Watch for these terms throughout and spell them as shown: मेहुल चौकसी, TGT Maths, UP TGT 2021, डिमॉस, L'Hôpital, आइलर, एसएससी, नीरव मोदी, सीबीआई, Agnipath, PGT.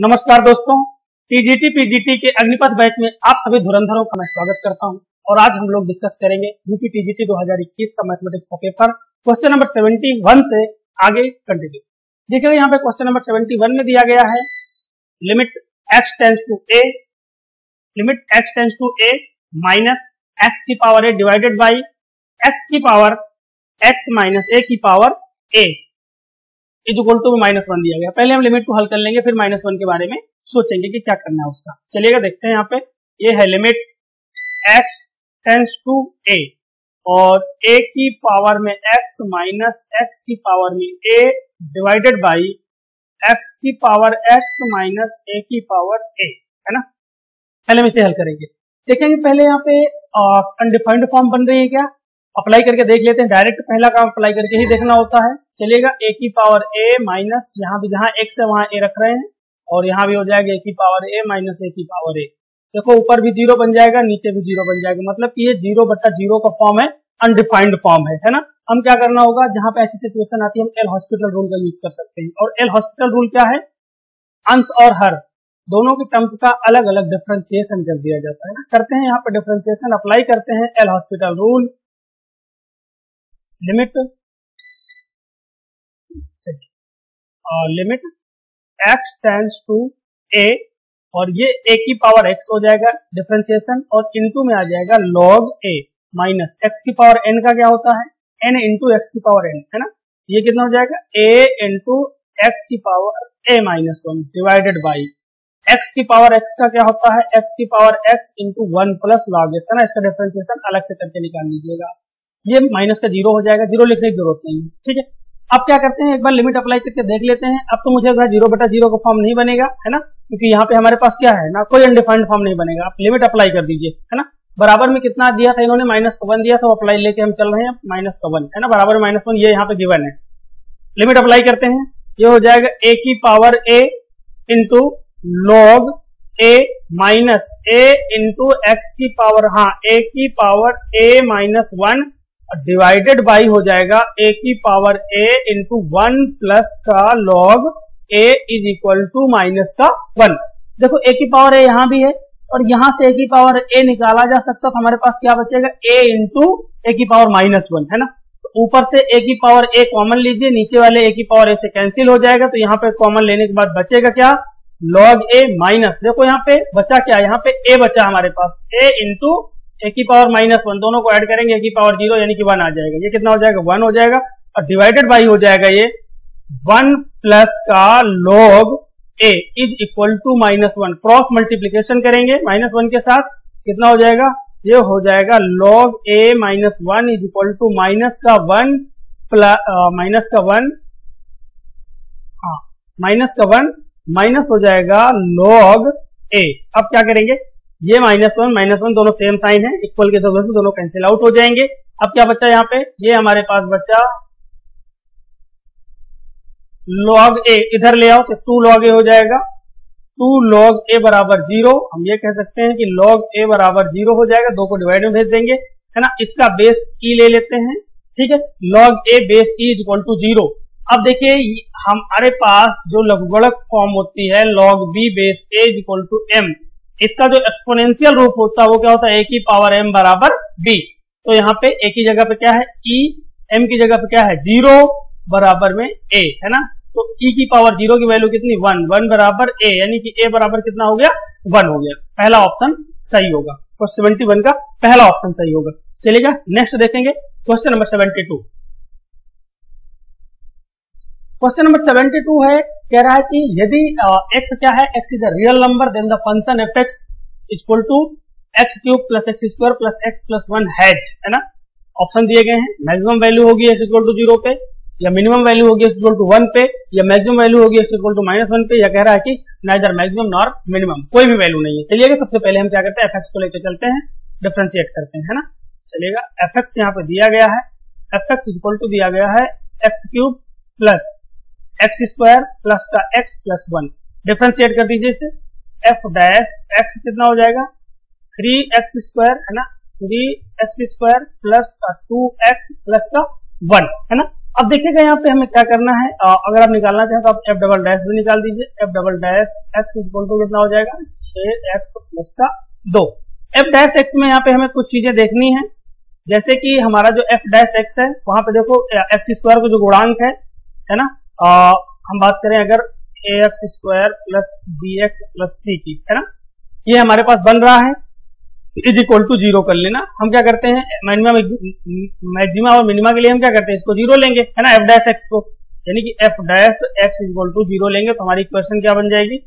नमस्कार दोस्तों, TGT PGT के अग्निपथ बैच में आप सभी धुरंधरों का मैं स्वागत करता हूं। और आज हम लोग डिस्कस करेंगे यूपी टीजीटी 2021 का मैथमेटिक्स का पेपर क्वेश्चन नंबर 71 से आगे कंटिन्यू। देखिए यहाँ पे क्वेश्चन नंबर 71 में दिया गया है limit x tends to a minus x की power a divided by x की पावर एक्स माइनस ए की पावर ए इक्वल टू -1 दिया गया। पहले हम लिमिट को हल कर लेंगे, फिर -1 के बारे में सोचेंगे कि क्या करना है उसका। चलिएगा देखते हैं। यहाँ पे ये है limit x tends to a और a की पावर में x माइनस x की पावर में a डिवाइडेड बाई x की पावर x माइनस a की पावर a, है ना। पहले हम इसे हल करेंगे, देखेंगे पहले यहाँ पे अनडिफाइंड फॉर्म बन रही है क्या, अप्लाई करके देख लेते हैं। डायरेक्ट पहला काम अप्लाई करके ही देखना होता है। चलेगा a की पावर a माइनस, यहाँ भी जहां x है वहां a रख रहे हैं, और यहाँ भी हो जाएगा a की पावर a माइनस a की पावर a। देखो ऊपर भी 0 बन जाएगा, नीचे भी 0 बन जाएगा, मतलब कि ये 0/0 का फॉर्म है, अनडिफाइंड फॉर्म है ना। हम क्या करना होगा, जहां पे ऐसी सिचुएशन आती है हम एल हॉस्पिटल रूल का यूज कर सकते हैं। और एल हॉस्पिटल रूल क्या है, अंश और हर दोनों के टर्म्स का अलग अलग डिफ्रेंसिएशन कर दिया जाता है ना। करते हैं यहाँ पे डिफ्रेंसिएशन, अप्लाई करते हैं L hospital rule. Limit x tends to a और ये a की पावर x हो जाएगा डिफरेंशिएशन, और इनटू में आ जाएगा log a माइनस x की पावर n का क्या होता है, n इंटू x की पावर n, है ना। ये कितना हो जाएगा a इंटू x की power a minus 1 divided by x की पावर x का क्या होता है, x की power x into 1 plus log x, है ना। इसका डिफरेंशिएशन अलग से करके निकाल लीजिएगा। ये माइनस का 0 हो जाएगा, 0 लिखने की जरूरत नहीं है, ठीक है। अब क्या करते हैं, एक बार लिमिट अप्लाई करके देख लेते हैं। अब तो मुझे 0/0 का फॉर्म नहीं बनेगा, है ना, क्योंकि यहाँ पे हमारे पास क्या है ना, कोई अनडिफाइंड फॉर्म नहीं बनेगा। आप लिमिट अप्लाई कर दीजिए, है ना। बराबर में कितना दिया था इन्होंने, -1 दिया था, अप्लाई लेके हम चल रहे हैं -1, है ना, बराबर -1। ये यहाँ पे गिवन है, लिमिट अप्लाई करते हैं। ये हो जाएगा ए की power a into log a minus a into x की पावर, हाँ ए की power a minus 1 divided by हो जाएगा a की पावर a इंटू 1 प्लस का log a is equal to minus का 1। देखो a की पावर a यहाँ भी है और यहाँ से a की पावर a निकाला जा सकता, तो हमारे पास क्या बचेगा a इंटू a की पावर -1, है ना। तो ऊपर से a की पावर a कॉमन लीजिए, नीचे वाले a की पावर a से कैंसिल हो जाएगा, तो यहाँ पे कॉमन लेने के बाद बचेगा क्या, log a माइनस। देखो यहाँ पे बचा क्या, यहाँ पे a बचा हमारे पास, a इंटू ए की पावर -1, दोनों को ऐड करेंगे ए की पावर 0 यानी कि 1 आ जाएगा। ये कितना हो जाएगा 1 हो जाएगा, और डिवाइडेड बाई हो जाएगा ये 1 प्लस का log a is equal to -1। Cross multiplication करेंगे -1 के साथ, कितना हो जाएगा, ये हो जाएगा log a -1 is equal to minus का वन माइनस हो जाएगा log a। अब क्या करेंगे, ये -1 दोनों सेम साइन है, इक्वल के दो से दोनों कैंसिल आउट हो जाएंगे। अब क्या बचा यहाँ पे, ये हमारे पास बचा log a, इधर ले आओ तो 2 log a हो जाएगा, 2 log a बराबर 0। हम ये कह सकते हैं कि log a बराबर 0 हो जाएगा, 2 को डिवाइड में भेज देंगे, है ना। इसका बेस e ले लेते हैं, ठीक है, log a base e is equal to 0। अब देखिए हमारे पास जो लघुगणक फॉर्म होती है log b base a is equal to m, इसका जो एक्सपोनेंशियल रूप होता है वो क्या होता है, a की पावर m बराबर b। तो यहाँ पे a की जगह पे क्या है e, m की जगह पे क्या है 0 बराबर में a, है ना। तो e की पावर 0 की वैल्यू कितनी 1 बराबर a, यानी कि a बराबर कितना हो गया 1 हो गया। पहला ऑप्शन सही होगा, क्वेश्चन 71 का पहला ऑप्शन सही होगा। चलेगा नेक्स्ट देखेंगे क्वेश्चन नंबर 72। क्वेश्चन नंबर 72 है, कह रहा है कि यदि x क्या है, x is a real number, then the function fx equal to x³ plus x² plus x plus 1 has, है ना। ऑप्शन दिए गए हैं, मैक्सिमम वैल्यू होगी x इक्वल टू 0 पे, या मिनिमम वैल्यू होगी x इक्वल टू 1 पे, या मैक्सिमम वैल्यू होगी x इक्वल टू -1 पे, या कह रहा है कि नाइदर मैक्सिमम नॉर मिनिमम, कोई भी वैल्यू नहीं है। चलिएगा सबसे पहले हम क्या करते हैं, fx को लेकर चलते हैं, डिफ्रेंशिएट करते हैं, है ना। चलिएगा fx यहाँ पे दिया गया है, fx इक्वल टू दिया गया है x³ प्लस x² प्लस का x प्लस 1। डिफ्रेंशिएट कर दीजिए इसे, f डैश x कितना हो जाएगा 3x², है ना, 3x² प्लस का 2x प्लस का 1, है ना। अब देखिएगा यहाँ पे हमें क्या करना है। अगर आप निकालना चाहें तो आप एफ डबल डैश भी निकाल दीजिए। F double dash x equal to कितना हो जाएगा 6x + 2। एफ डैश एक्स में यहाँ पे हमें कुछ चीजें देखनी है, जैसे कि हमारा जो एफ डैश एक्स है वहां पे देखो एक्स स्क्वायर को जो गुणांक है ना, हम बात करें अगर ax² + bx + c की, है ना, ये हमारे पास बन रहा है इज इक्वल टू 0 कर लेना। हम क्या करते हैं मैक्सिमा और मिनिमा के लिए हम क्या करते हैं इसको 0 लेंगे, है ना, एफ डैश एक्स को, यानी कि f dash x equal to 0 लेंगे तो हमारी इक्वेशन क्या बन जाएगी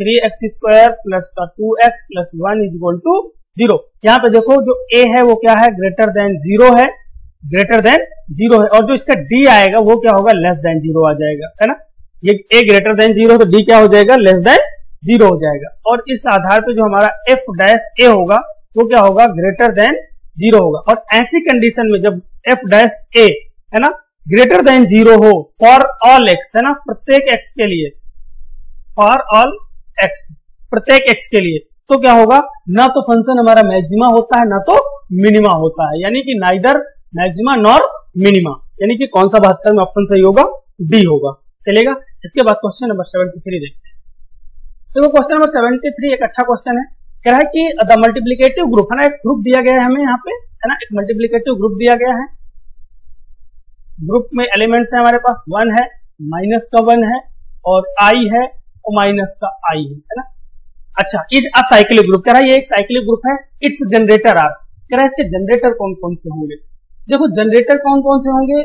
3x² + 2x + 1 = 0। यहाँ पे देखो जो a है वो क्या है ग्रेटर देन जीरो है और जो इसका d आएगा वो क्या होगा लेस देन जीरो आ जाएगा, है ना। ये a ग्रेटर देन जीरो तो d क्या हो जाएगा लेस देन जीरो हो जाएगा। और इस आधार पे जो हमारा f डैश a होगा वो क्या होगा ग्रेटर देन जीरो होगा। और ऐसी कंडीशन में जब f डैश a है ना ग्रेटर देन जीरो हो फॉर ऑल x, है ना, प्रत्येक x के लिए, फॉर ऑल x प्रत्येक x के लिए, तो क्या होगा ना तो फंक्शन हमारा मैक्सिमा होता है ना तो मिनिमा होता है, यानी कि नाइदर मैक्सिमा नॉर मिनिमा, यानी कि कौन सा 72 में ऑप्शन सही होगा डी होगा। चलेगा, इसके बाद क्वेश्चन नंबर 73 देखते हैं। देखो क्वेश्चन नंबर 73 एक अच्छा क्वेश्चन है। कह रहा है कि द मल्टीप्लीकेटिव ग्रुप, है ना, एक ग्रुप दिया गया है हमें यहाँ पे, है ना, एक मल्टीप्लीकेटिव ग्रुप दिया गया है। ग्रुप में एलिमेंट्स है हमारे पास 1 है, -1 है और आई है और -i है ना। अच्छा, इज अ साइक्लिक ग्रुप, कह रहा है ये एक साइक्लिक ग्रुप है। इट्स जनरेटर आर, कह रहा है इसके जनरेटर कौन कौन से होंगे। देखो जनरेटर कौन कौन से होंगे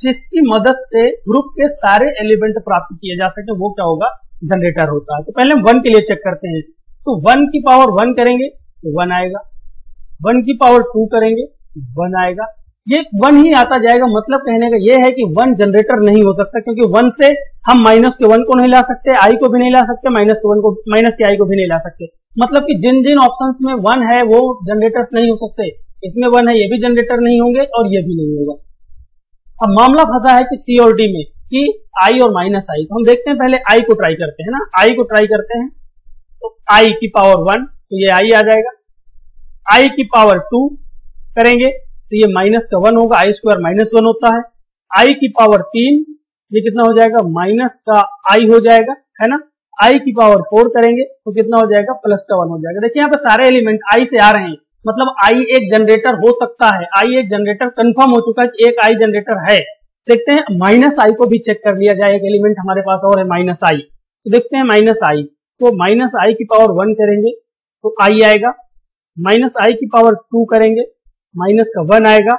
जिसकी मदद से ग्रुप के सारे एलिमेंट प्राप्त किए जा सके वो क्या होगा जनरेटर होता है। तो पहले हम 1 के लिए चेक करते हैं। तो 1 की पावर 1 करेंगे तो 1 आएगा, 1 की पावर 2 करेंगे 1 आएगा, ये 1 ही आता जाएगा। मतलब कहने का ये है कि 1 जनरेटर नहीं हो सकता, क्योंकि 1 से हम माइनस के 1 को नहीं ला सकते, आई को भी नहीं ला सकते, माइनस के आई को भी नहीं ला सकते। मतलब कि जिन जिन ऑप्शंस में 1 है वो जनरेटर्स नहीं हो सकते। इसमें 1 है ये भी जनरेटर नहीं होंगे और ये भी नहीं होगा। अब मामला फंसा है कि सी और डी में, कि आई और -i। तो हम देखते हैं, पहले आई को ट्राई करते हैं ना, आई को ट्राई करते हैं। तो i की पावर 1 तो ये आई आ जाएगा, i की पावर 2 करेंगे तो ये -1 होगा, i² - 1 होता है। i की पावर 3 ये कितना हो जाएगा -i हो जाएगा, है ना। i की पावर 4 करेंगे तो कितना हो जाएगा +1 हो जाएगा। देखिए यहाँ पे सारे एलिमेंट i से आ रहे हैं, मतलब i एक जनरेटर हो सकता है, i एक जनरेटर कंफर्म हो चुका है कि एक i जनरेटर है। देखते हैं -i को भी चेक कर लिया जाए, एक एलिमेंट हमारे पास और है -i। तो देखते हैं -i, तो -i की पावर 1 करेंगे तो i आएगा, -i की पावर 2 करेंगे -1 आएगा,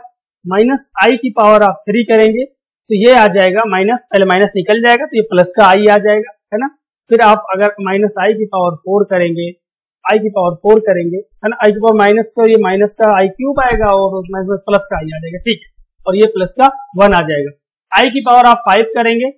-i की पावर 3 करेंगे तो ये आ जाएगा पहले माइनस निकल जाएगा तो ये +i आ जाएगा, है ना। फिर आप अगर -i की पावर 4 करेंगे, है ना, i की पावर - तो ये -i³ आएगा और उसमें +i आ जाएगा, ठीक है, और ये +1 आ जाएगा। i की पावर 5 करेंगे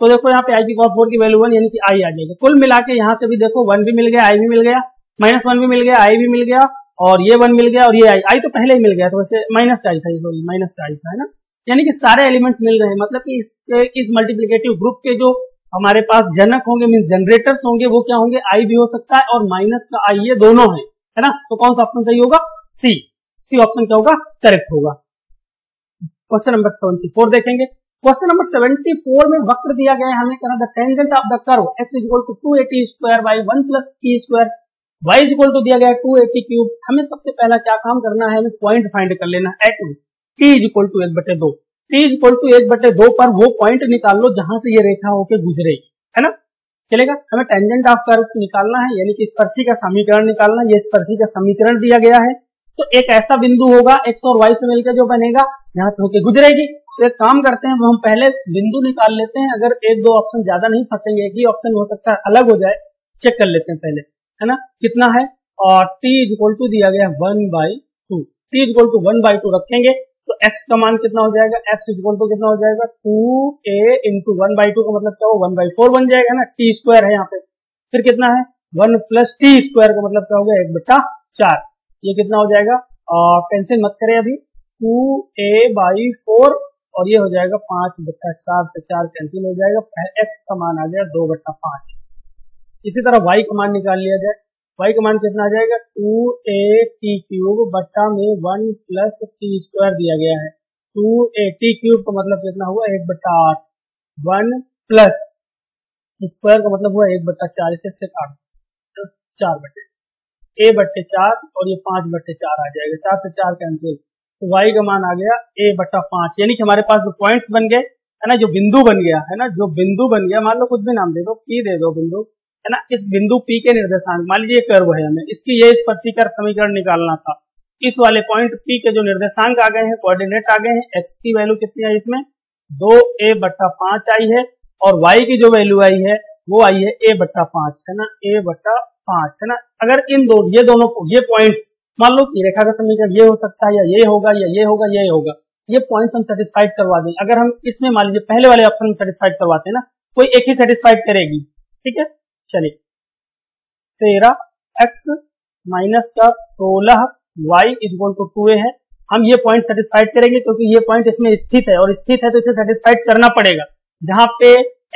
तो देखो यहाँ पे i की पावर 4 की वैल्यू 1, यानी कि i आ जाएगा। कुल मिला के यहाँ से भी देखो 1 भी मिल गया, i भी मिल गया, -1 भी मिल गया, i भी मिल गया, और ये 1 मिल गया, और ये आई तो पहले ही मिल गया, तो वैसे माइनस का आई था, है ना। यानी कि सारे एलिमेंट्स मिल रहे हैं, मतलब कि इस मल्टीप्लिकेटिव ग्रुप के जो हमारे पास जनक होंगे मीन जनरेटर्स होंगे वो क्या होंगे आई भी हो सकता है और -i, ये दोनों है, है ना। तो कौन सा ऑप्शन सही होगा सी ऑप्शन क्या होगा करेक्ट होगा। क्वेश्चन नंबर 74 देखेंगे। क्वेश्चन नंबर 74 में वक्र दिया गया है हमें, कह रहा है the tangent of the curve x = 2at² / 1 + t²। y equal to दिया गया 2at³। हमें सबसे पहला क्या काम करना है, हमें पॉइंट फाइंड कर लेना है at t equal to 1/2। t equal to 1/2 पर वो पॉइंट निकाल लो जहां से ये रेखा होकर गुजरेगी, है ना। चलेगा, हमें टेंजेंट ऑफ कर्व निकालना है, यानी कि स्पर्शी का समीकरण निकालना है। ये स्पर्शी का समीकरण दिया गया है, तो एक ऐसा बिंदु होगा x और y से मिलकर जो बनेगा यहाँ से होके गुजरेगी। तो एक काम करते हैं, हम पहले बिंदु निकाल लेते हैं। अगर 1-2 ऑप्शन ज्यादा नहीं फंसेंगे, एक ही ऑप्शन हो सकता है अलग हो जाए, चेक कर लेते हैं पहले, है ना, कितना है। और t इक्वल टू दिया गया 1/2, t इक्वल टू 1/2 रखेंगे तो x का मान कितना हो जाएगा, x इक्वल टू कितना हो जाएगा 2a × 1/2 का मतलब क्या हो 1/4 बन जाएगा ना, t² है यहाँ पे। फिर कितना है 1 + t² का मतलब क्या होगा 1/4। ये कितना हो जाएगा, कैंसिल मत करें अभी, 2a/4 और ये हो जाएगा 5/4 से 4 कैंसिल हो जाएगा, x का मान आ गया 2/5। इसी तरह y का मान निकाल लिया जाए, y का मान कितना आ जाएगा 2at³ बट्टा में 1 + t² दिया गया है, 280 क्यूब का मतलब कितना हुआ 1/8। 1 प्लस स्क्वायर का मतलब हुआ 1/4, इससे 4/4 a/4 और ये 5/4 आ जाएगा। 4 से 4 कैंसिल, तो y का मान आ गया a/5। यानी कि हमारे पास जो पॉइंट्स बन गए है ना, जो बिंदु बन गया है ना, जो बिंदु बन गया, मान लो कुछ भी नाम दे दो, पी दे दो बिंदु है ना। इस बिंदु पी के निर्देशांक, मान लीजिए कर्व है, हमें इसकी ये स्पर्शिका समीकरण निकालना था। इस वाले पॉइंट पी के जो निर्देशांक आ गए हैं, कोऑर्डिनेट आ गए हैं, एक्स की वैल्यू कितनी आई इसमें 2a/5 आई है, और वाई की जो वैल्यू आई है वो आई है a/5 है ना, a/5 है ना। अगर इन दो ये दोनों ये पॉइंट्स, मान लो कि रेखा का समीकरण ये हो सकता है या ये होगा या ये होगा या ये होगा, ये पॉइंट्स हम सेटिस्फाइड करवा दें। अगर हम इसमें मान लीजिए पहले वाले ऑप्शन में सेटिस्फाइड करवाते हैं ना, कोई एक ही सेटिस्फाइड करेगी। ठीक है, चलिए 13 - 16y = 2a है। हम ये पॉइंट सेटिस्फाइड करेंगे क्योंकि ये पॉइंट इसमें स्थित है, और स्थित है तो इसे सेटिस्फाइड करना पड़ेगा। जहां पे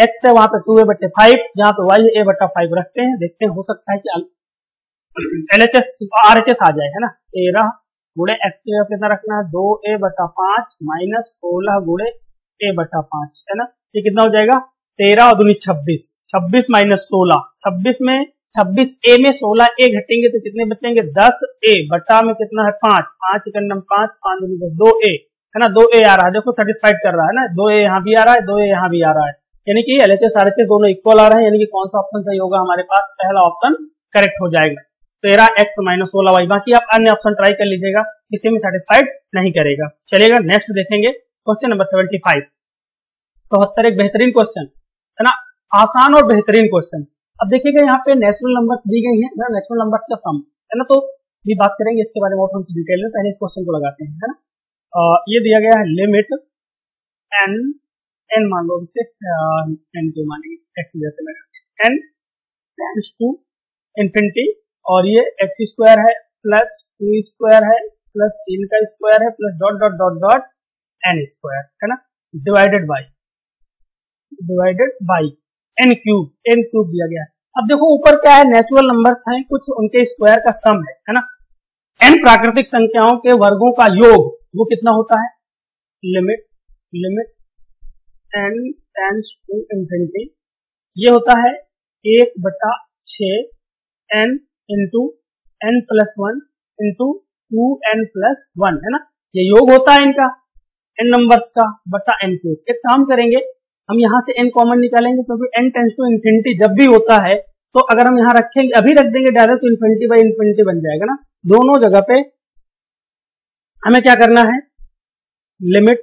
x है वहां पे 2a/5, जहां पे y है a/5 रखते हैं, देखते हैं हो सकता है कि RHS आ जाए है ना। 13 × x की जगह कितना रखना है 2a/5 माइनस 16 × a/5 है ना। ये कितना हो जाएगा 13 और 2 = 26, 26 - 16, 26 में 26a में 16a घटेंगे तो कितने बचेंगे 10a, बटा में कितना है 5, 5 × 5, 5 × 2a है ना। 2a आ रहा है, देखो सेटिस्फाइड कर रहा है ना, 2a यहाँ भी आ रहा है, 2a यहाँ भी आ रहा है, यानी कि LHS RHS दोनों इक्वल आ रहे हैं, यानी कि कौन सा ऑप्शन सही होगा हमारे पास, पहला ऑप्शन करेक्ट हो जाएगा 13x - 16y। बाकी आप अन्य ऑप्शन ट्राई कर लीजिएगा, किसी में सेटिस्फाइड नहीं करेगा। चलेगा नेक्स्ट देखेंगे क्वेश्चन नंबर 75। 74 एक बेहतरीन क्वेश्चन है ना, आसान और बेहतरीन क्वेश्चन। अब देखिएगा यहाँ पे नेचुरल नंबर्स दी गई है ना, नेचुरल नंबर्स का सम है ना, तो ये बात करेंगे इसके बारे में और थोड़ी डिटेल में। पहले इस क्वेश्चन को लगाते हैं है ना। ये दिया गया है लिमिट n मान लो इसे n के मानेंगे x जैसे लगा n टेंड्स टू इन्फिनिटी, और ये x² है प्लस 2² है प्लस 3² है प्लस ... n² है ना, डिवाइडेड बाय n³ दिया गया है। अब देखो ऊपर क्या है, नेचुरल नंबर्स हैं कुछ, उनके स्क्वायर का सम है ना। n प्राकृतिक संख्याओं के वर्गों का योग वो कितना होता है, limit n tends to infinity ये होता है 1/6 n × n+1 × 2n+1 है ना, ये योग होता है इनका n नंबर्स का बटा n³। एक काम करेंगे हम यहाँ से n कॉमन निकालेंगे, क्योंकि n टेंड्स टू इन्फिनिटी जब भी होता है तो अगर हम यहाँ रखेंगे, अभी रख देंगे डायरेक्ट, तो इन्फिनिटी बाई इन्फिनिटी बन जाएगा ना। दोनों जगह पे हमें क्या करना है, limit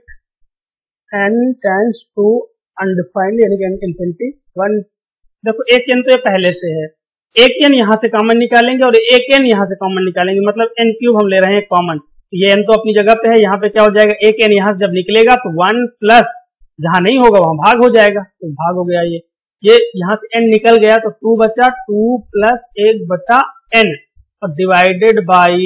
n tends to undefined यानी कि n →∞ 1। देखो एक n तो ये पहले से है, एक n यहाँ से कॉमन निकालेंगे और एक n यहाँ से कॉमन निकालेंगे, मतलब n³ हम ले रहे हैं कॉमन। ये n तो अपनी जगह पे है, यहाँ पे क्या हो जाएगा, एक n यहाँ से जब निकलेगा तो 1 प्लस जहां नहीं होगा वहां भाग हो जाएगा, तो भाग हो गया। ये यहाँ से n निकल गया तो 2 बचा 2 + 1/n और डिवाइडेड बाई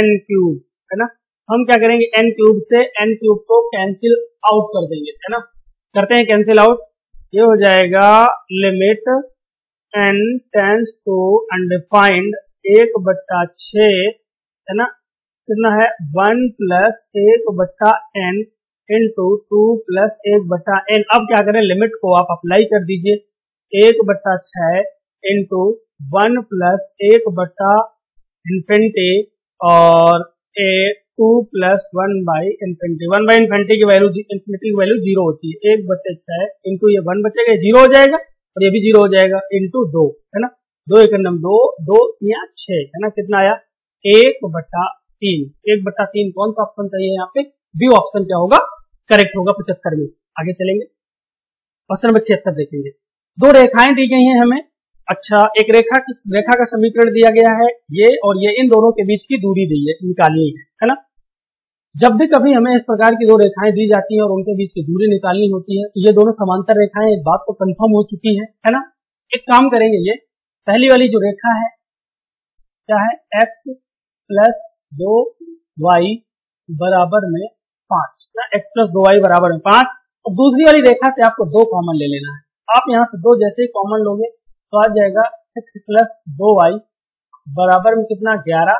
n³ है ना। हम क्या करेंगे n³ से n³ को कैंसिल आउट कर देंगे है ना, करते हैं कैंसिल आउट। ये हो जाएगा limit n tends to undefined 1/6 है ना, कितना है 1 + 1/n × 2 + 1/n। अब क्या करें, लिमिट को आप अप्लाई कर दीजिए 1/6 × 1 + 1/∞ और 2 + 1/∞ 1/∞ की वैल्यू जीरो होती है, 1/6 इंटू ये 1 बचेगा, जीरो हो जाएगा और ये भी जीरो हो जाएगा, इंटू 2 है ना, 2 × 2 = 6 है ना। कितना आया 1/3 1/3 कौन सा ऑप्शन चाहिए यहाँ पे, बी ऑप्शन क्या होगा करेक्ट होगा 75 में। आगे चलेंगे क्वेश्चन नंबर 76 देखेंगे। 2 रेखाएं दी गई हैं हमें, अच्छा एक रेखा का समीकरण दिया गया है, ये और ये, इन दोनों के बीच की दूरी दी है, निकालनी है ना। जब भी कभी हमें इस प्रकार की 2 रेखाएं दी जाती हैं और उनके बीच की दूरी निकालनी होती है, तो ये दोनों समांतर रेखाएं एक बात तो कंफर्म हो चुकी है ना। एक काम करेंगे, ये पहली वाली जो रेखा है क्या है, x + 2y = 5 ना, x + 2y = 5 और दूसरी वाली रेखा से आपको 2 कॉमन ले लेना है। आप यहाँ से 2 जैसे ही कॉमन लोगे तो आ जाएगा x + 2y में कितना 11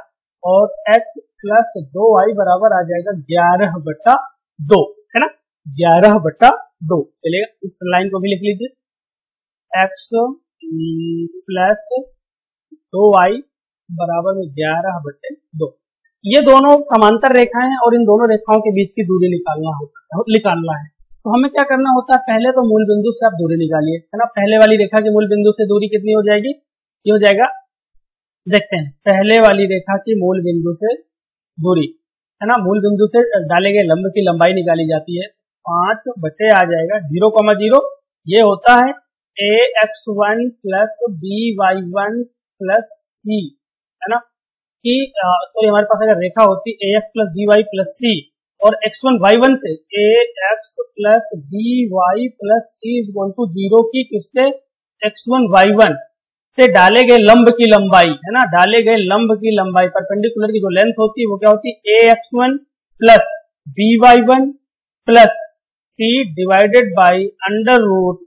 और x + 2y बराबर आ जाएगा 11/ दो है ना, 11/2 चलेगा। इस लाइन को भी लिख लीजिए, एक्स प्लस 2y बराबर में 11/2। ये दोनों समांतर रेखाएं हैं और इन दोनों रेखाओं के बीच की दूरी निकालना है। तो हमें क्या करना होता है, पहले तो मूल बिंदु से आप दूरी निकालिए, है ना। पहले वाली रेखा के मूल बिंदु से दूरी कितनी हो जाएगी, ये हो जाएगा, देखते हैं, पहले वाली रेखा की मूल बिंदु से दूरी, है ना, मूल बिंदु से डाले गए लंब की लंबाई निकाली जाती है। 5 बटे आ जाएगा 0,0, ये होता है ax1 plus by1 plus c, है ना, कि सॉरी हमारे पास अगर रेखा होती ax plus by plus c और x1 y1 से ax plus by plus c is equal to 0 की किससे, x1 y1 से डाले गए लंब की लंबाई, है ना, डाले गए लंब की लंबाई परपेंडिकुलर की जो लेंथ होती है वो क्या होती है, ax1 plus by1 plus c divided by under root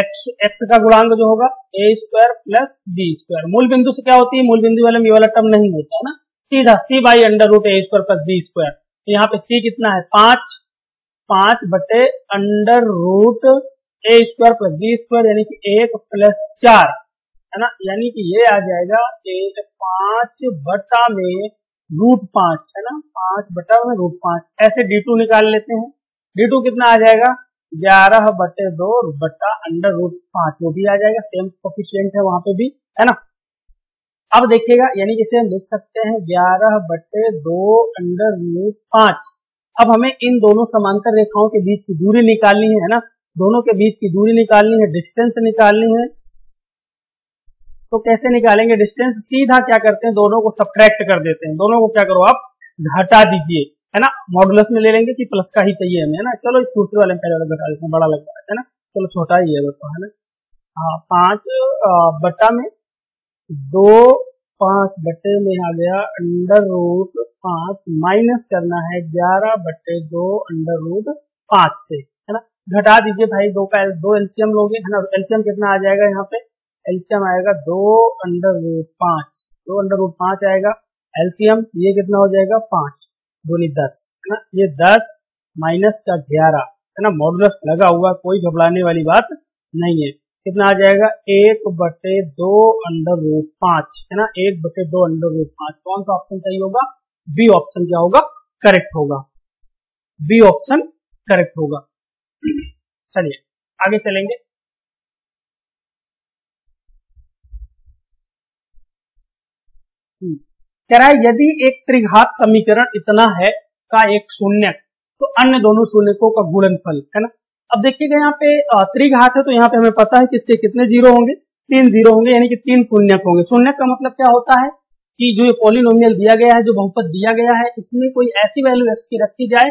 x का गुणांक जो होगा a square plus B square. मूल बिंदु से क्या होती है, मूल बिंदु वाले ये वाला टर्म नहीं होता है ना, सीधा c by under root A square plus B square. यहाँ पे c कितना है 5 बटे अंडर रूट ए स्क्वायर प्लस बी स्क्वायर यानी कि 1 प्लस 4, है ना, यानी कि ये आ जाएगा 5 बटा में रूट 5, है ना, 5 बटा में रूट 5। ऐसे d2 निकाल लेते हैं। d2 कितना आ जाएगा 11/2 बटा अंडर रूट 5, वो भी आ जाएगा, सेम कोफिशिएंट है वहां पे भी, है ना। अब देखिएगा, यानी कि इसे हम लिख सकते हैं 11/2 अंडर रूट 5। अब हमें इन दोनों समांतर रेखाओं के बीच की दूरी निकालनी है ना, दोनों के बीच की दूरी निकालनी है, डिस्टेंस निकालनी है। तो कैसे निकालेंगे डिस्टेंस, सीधा क्या करते हैं, दोनों को सब्ट्रैक्ट कर देते हैं। दोनों को क्या करो आप घटा दीजिए, है ना, मॉडुलस में ले लेंगे कि प्लस का ही चाहिए हमें, है ना। चलो इस दूसरे वाले में पहले वाला घटा देते हैं, बड़ा लग रहा है ना, चलो छोटा ही है बता, है ना। 5 बटा में 2 5 बटे में आ गया अंडर रूट 5 माइनस करना है 11/2 अंडर रूट 5 से, है ना, घटा दीजिए भाई। 2 एलसीएम लोगे, है ना, एलसीएम कितना आ जाएगा, यहाँ पे एलसीएम आएगा 2 अंडर रूट 5, 2 अंडर रूट 5 आएगा एलसीएम। ये कितना हो जाएगा 5 दूनी 10, है ना, ये 10 माइनस का 11, है ना, मॉडुलस लगा हुआ, कोई घबराने वाली बात नहीं है। कितना आ जाएगा 1/2 अंडर रूट 5, है ना, 1/2 अंडर रूट 5। कौन सा ऑप्शन सही होगा, बी ऑप्शन क्या होगा, करेक्ट होगा, बी ऑप्शन करेक्ट होगा। चलिए आगे चलेंगे। कह रहा है यदि एक त्रिघात समीकरण इतना है का एक शून्य तो अन्य दोनों शून्यकों का गुणनफल, है ना। अब देखिएगा यहाँ पे त्रिघात है तो यहाँ पे हमें पता है कि इसके कितने जीरो होंगे, 3 जीरो होंगे, यानी कि 3 शून्यक होंगे। शून्यक का मतलब क्या होता है कि जो ये पॉलिनोमियल दिया गया है, जो बहुपद दिया गया है, इसमें कोई ऐसी वैल्यू एक्स की रखी जाए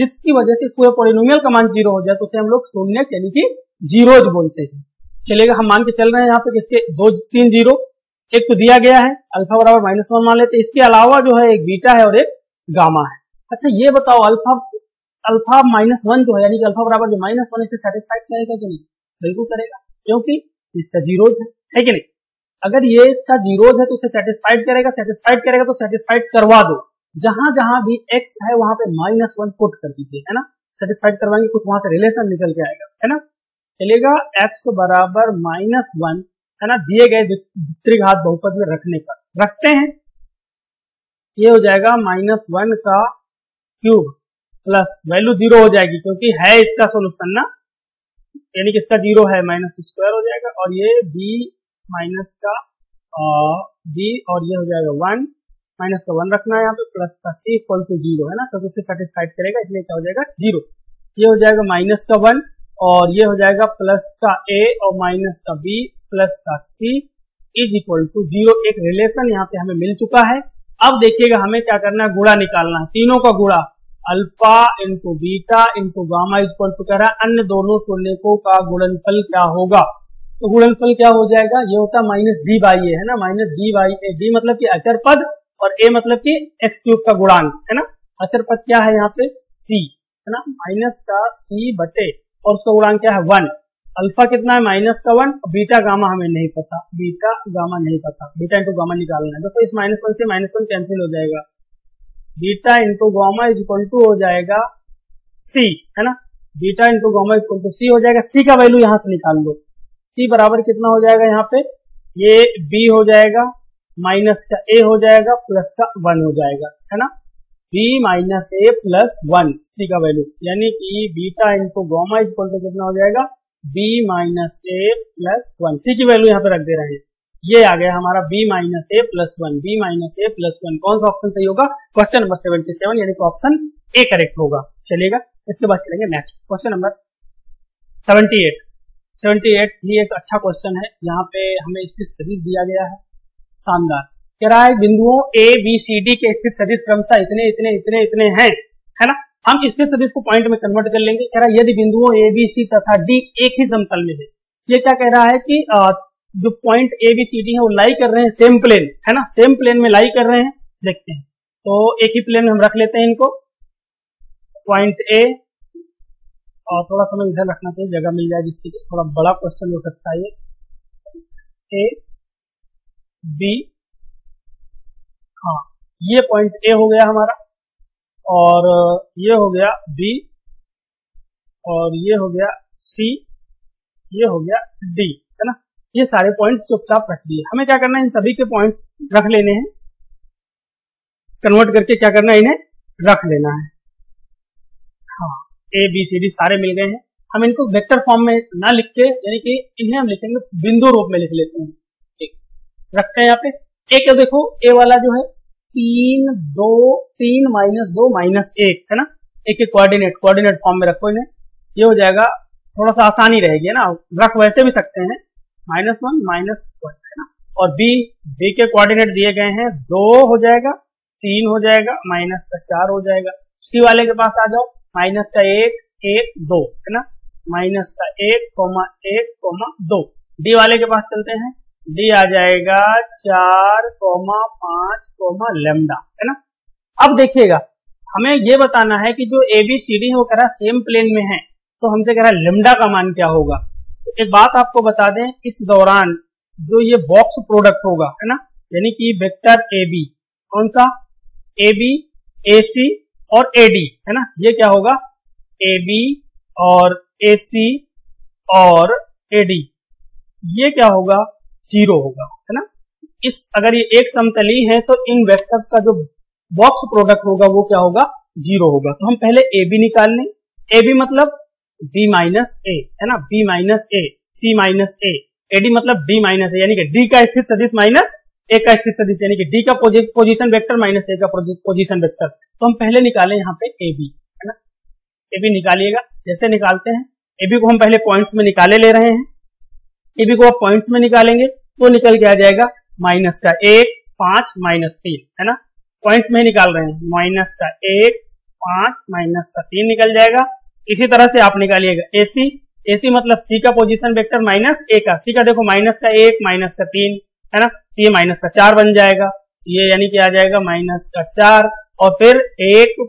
जिसकी वजह से कोई पॉलिनोमियल का मान 0 हो जाए, तो उसे हम लोग शून्य यानी कि जीरोज बोलते हैं। चलेगा, हम मान के चल रहे हैं यहाँ पे इसके 2 3 जीरो, एक तो दिया गया है अल्फा बराबर -1 मान लेते हैं, इसके अलावा जो है एक बीटा है और एक गामा है। अच्छा ये बताओ अल्फा माइनस 1 जो है यानी कि अल्फा बराबर जो -1 इसे सेटिस्फाइड करेगा कि नहीं, बिल्कुल करेगा, क्योंकि इसका जीरोज है कि नहीं। अगर ये इसका जीरोज है तो उसे सेटिस्फाइड करेगा, सेटिस्फाइड करेगा तो सेटिस्फाइड करवा दो, जहां जहां भी x है वहां पे -1 पुट कर दीजिए, है ना, सेटिस्फाइड करवाएंगे, कुछ वहां से रिलेशन निकल के आएगा, है ना। चलेगा, x बराबर -1, है ना, दिए गए त्रिघात बहुपद में रखने पर रखते हैं, ये हो जाएगा -1 का क्यूब प्लस वैल्यू 0 हो जाएगी क्योंकि है इसका सोल्यूशन ना, यानी कि इसका 0 है, -2 हो जाएगा, और ये b और ये हो जाएगा 1 -1 रखना है यहाँ पे, प्लस का c इक्वल टू 0, है ना, क्योंकि उसे सेटिस्फाइड करेगा इसलिए क्या हो जाएगा 0। ये हो जाएगा -1 और ये हो जाएगा प्लस का a और -b प्लस का c इज इक्वल टू 0। एक रिलेशन यहाँ पे हमें मिल चुका है। अब देखिएगा हमें क्या करना है, गुणा निकालना है, तीनों का गुणा, alpha into beta into gamma is equal to, कह रहा है अन्य दोनों शून्यकों का गुणनफल क्या होगा, तो गुणनफल क्या हो जाएगा, ये होता है -d/a, है ना, -d/a, d मतलब की अचर पद और a मतलब कि x क्यूब का गुणांक, है ना। अचर पद क्या है यहाँ पे c, है ना, -c बटे और उसका गुणांक क्या है 1। अल्फा कितना है -1, बीटा गामा हमें नहीं पता, बीटा गामा नहीं पता, बीटा इंटू गामा निकालना है, तो इस -1 से -1 कैंसिल हो जाएगा, beta into gamma is equal to हो जाएगा सी, है ना, beta into gamma is equal to c हो जाएगा। सी का वैल्यू यहां से निकाल दो, सी बराबर कितना हो जाएगा, यहाँ पे ये बी हो जाएगा माइनस का ए हो जाएगा प्लस का वन हो जाएगा, है ना, बी माइनस ए प्लस वन सी का वैल्यू, यानी कि beta into gamma is equal to कितना हो जाएगा बी माइनस ए प्लस वन। सी की वैल्यू यहाँ पे रख दे रहे हैं, ये आ गया हमारा b माइनस ए प्लस वन, बी माइनस ए प्लस वन। कौन सा ऑप्शन सही होगा, क्वेश्चन नंबर 77 यानी कि ऑप्शन ए करेक्ट होगा। चलिएगा, इसके बाद चलेंगे नेक्स्ट क्वेश्चन नंबर 78। 78 भी एक अच्छा क्वेश्चन है, यहाँ पे हमें स्थित सदिश दिया गया है, शानदार। कह रहा है बिंदुओं ए बी सी डी के स्थित सदिश क्रमशः इतने इतने इतने इतने हैं, है ना, हम स्थित सदिश को पॉइंट में कन्वर्ट कर लेंगे। कह रहा है यदि बिंदुओं ए बी सी तथा डी एक ही समतल में है, ये क्या कह रहा है कि जो point a b c d है वो लाई कर रहे हैं सेम प्लेन, है ना, सेम प्लेन में लाई कर रहे हैं। देखते हैं, तो एक ही प्लेन में हम रख लेते हैं इनको, पॉइंट ए, और थोड़ा सा मैं इधर रखना चाहिए, जगह मिल जाए जिससे थोड़ा बड़ा क्वेश्चन हो सकता है। ए बी, हाँ ये पॉइंट ए हो गया हमारा, और ये हो गया बी, और ये हो गया सी, ये हो गया डी, है ना, ये सारे पॉइंट्स चुपचाप रख दिए। हमें क्या करना है, इन सभी के पॉइंट्स रख लेने हैं, कन्वर्ट करके क्या करना है, इन्हें रख लेना है। हाँ ए बी सी डी सारे मिल गए हैं, हम इनको वेक्टर फॉर्म में ना लिख के, यानी कि इन्हें हम लिखेंगे बिंदु रूप में लिख लेते हैं, रखते हैं यहाँ पे। एक तो देखो ए वाला जो है तीन दो तीन माइनस दो माइनस एक, है ना, एक कोऑर्डिनेट कोऑर्डिनेट फॉर्म में रखो इन्हें, ये हो जाएगा, थोड़ा सा आसानी रहेगी ना, रख वैसे भी सकते हैं माइनस वन माइनस वन, है ना, और बी, बी के कोऑर्डिनेट दिए गए हैं, दो हो जाएगा तीन हो जाएगा माइनस का चार हो जाएगा। सी वाले के पास आ जाओ, माइनस का एक एक दो, है ना, माइनस का एक कोमा दो। डी वाले के पास चलते हैं, डी आ जाएगा चार कोमा पांच कोमा लेमडा, है ना। अब देखिएगा, हमें ये बताना है कि जो ए बी सी डी है वो कह रहा सेम प्लेन में है, तो हमसे कह रहा लेमडा का मान क्या होगा। एक बात आपको बता दें, इस दौरान जो ये बॉक्स प्रोडक्ट होगा, है ना, यानी कि वेक्टर ए बी, कौन सा, ए बी ए सी और ए डी, है ना, ये क्या होगा ए बी और ए सी और ए डी, ये क्या होगा जीरो होगा, है ना। इस अगर ये एक समतली है तो इन वेक्टर्स का जो बॉक्स प्रोडक्ट होगा वो क्या होगा, जीरो होगा। तो हम पहले ए बी निकाल लें, ए बी मतलब b माइनस ए, है ना, b minus a, c minus a, ad मतलब d माइनस ए, यानी कि d का स्थित सदिश माइनस a का स्थित सदिश, यानी कि d का पोजीशन वेक्टर माइनस a का पोजीशन वेक्टर। तो हम पहले निकालें यहाँ पे ab, है ना, ab निकालिएगा। जैसे निकालते हैं, ab को हम पहले पॉइंट्स में निकाले ले रहे हैं, ab को आप पॉइंट्स में निकालेंगे तो निकल के आ जाएगा माइनस का एक पांच माइनस तीन, है ना, पॉइंट्स में निकाल रहे हैं, माइनस का एक पांच माइनस का तीन निकल जाएगा। इसी तरह से आप निकालिएगा एसी, एसी मतलब सी का पोजीशन वेक्टर माइनस ए का, सी का देखो माइनस का एक माइनस का तीन, है ना, ये माइनस का चार बन जाएगा, ये यानी कि आ जाएगा माइनस का चार, और फिर एक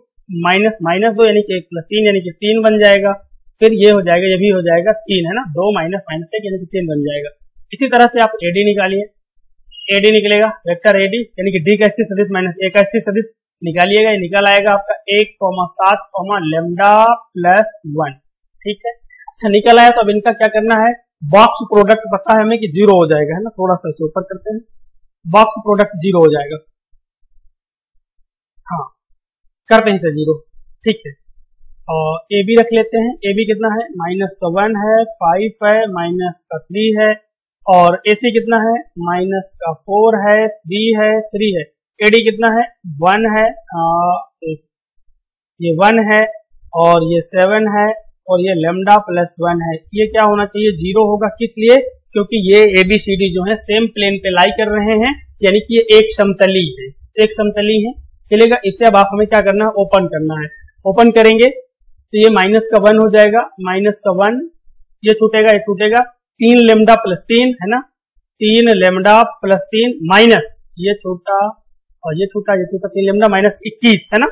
माइनस माइनस दो यानी कि एक प्लस तीन यानी कि तीन बन जाएगा, फिर ये हो जाएगा, ये भी हो जाएगा तीन, है ना, दो माइनस माइनस एक यानी कि तीन बन जाएगा। इसी तरह से आप एडी निकालिए, एडी निकलेगा वेक्टर एडी, यानी कि डी का स्थित सदिश माइनस ए का स्थित सदिश, निकालिएगा, निकल आएगा आपका एक कौमा सात कौमा लेमडा प्लस वन, ठीक है। अच्छा निकल आया, तो अब इनका क्या करना है, बॉक्स प्रोडक्ट पता है हमें कि जीरो हो जाएगा, है ना, थोड़ा सा इसे ऊपर करते हैं, बॉक्स प्रोडक्ट जीरो हो जाएगा, हाँ करते हैं इसे जीरो, ठीक है। और ए बी रख लेते हैं, ए बी कितना है, माइनस का वन है, फाइव है, माइनस का थ्री है, और ए सी कितना है, माइनस का फोर है, थ्री है, थ्री है। एडी कितना है, वन है, ये वन है, और ये सेवन है, और ये लेमडा प्लस वन है, ये क्या होना चाहिए, जीरो होगा। किस लिए, क्योंकि ये एबीसीडी जो है सेम प्लेन पे लाई कर रहे हैं, यानी कि ये एक समतली है, एक समतली है। चलेगा, इसे अब आप हमें क्या करना है, ओपन करना है। ओपन करेंगे तो ये माइनस का वन हो जाएगा, माइनस का वन, ये छूटेगा, ये छूटेगा, तीन लेमडा प्लस तीन, है ना, तीन लेमडा प्लस तीन, माइनस ये छोटा और ये छोटा, ये छोटा, तीन लेमडा माइनस 21, है ना,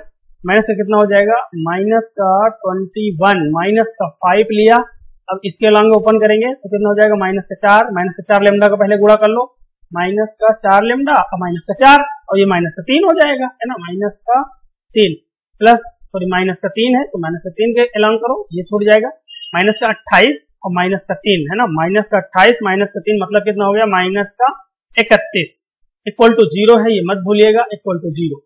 माइनस का कितना हो जाएगा, माइनस का 21, माइनस का 5 लिया। अब इसके अलॉन्ग ओपन करेंगे तो कितना हो जाएगा, माइनस का 4, माइनस का 4 लेमडा का पहले गुणा कर लो, माइनस का 4 लेमडा और माइनस का 4, और ये माइनस का 3 हो जाएगा, है ना, माइनस का तीन प्लस सॉरी माइनस का तीन है तो माइनस का तीन के एलॉन्ग करो, ये छूट जाएगा। माइनस का 28 और माइनस का तीन है ना, माइनस का 28 माइनस का तीन मतलब कितना हो गया माइनस का 31 इक्वल टू 0 है, ये मत भूलिएगा इक्वल टू 0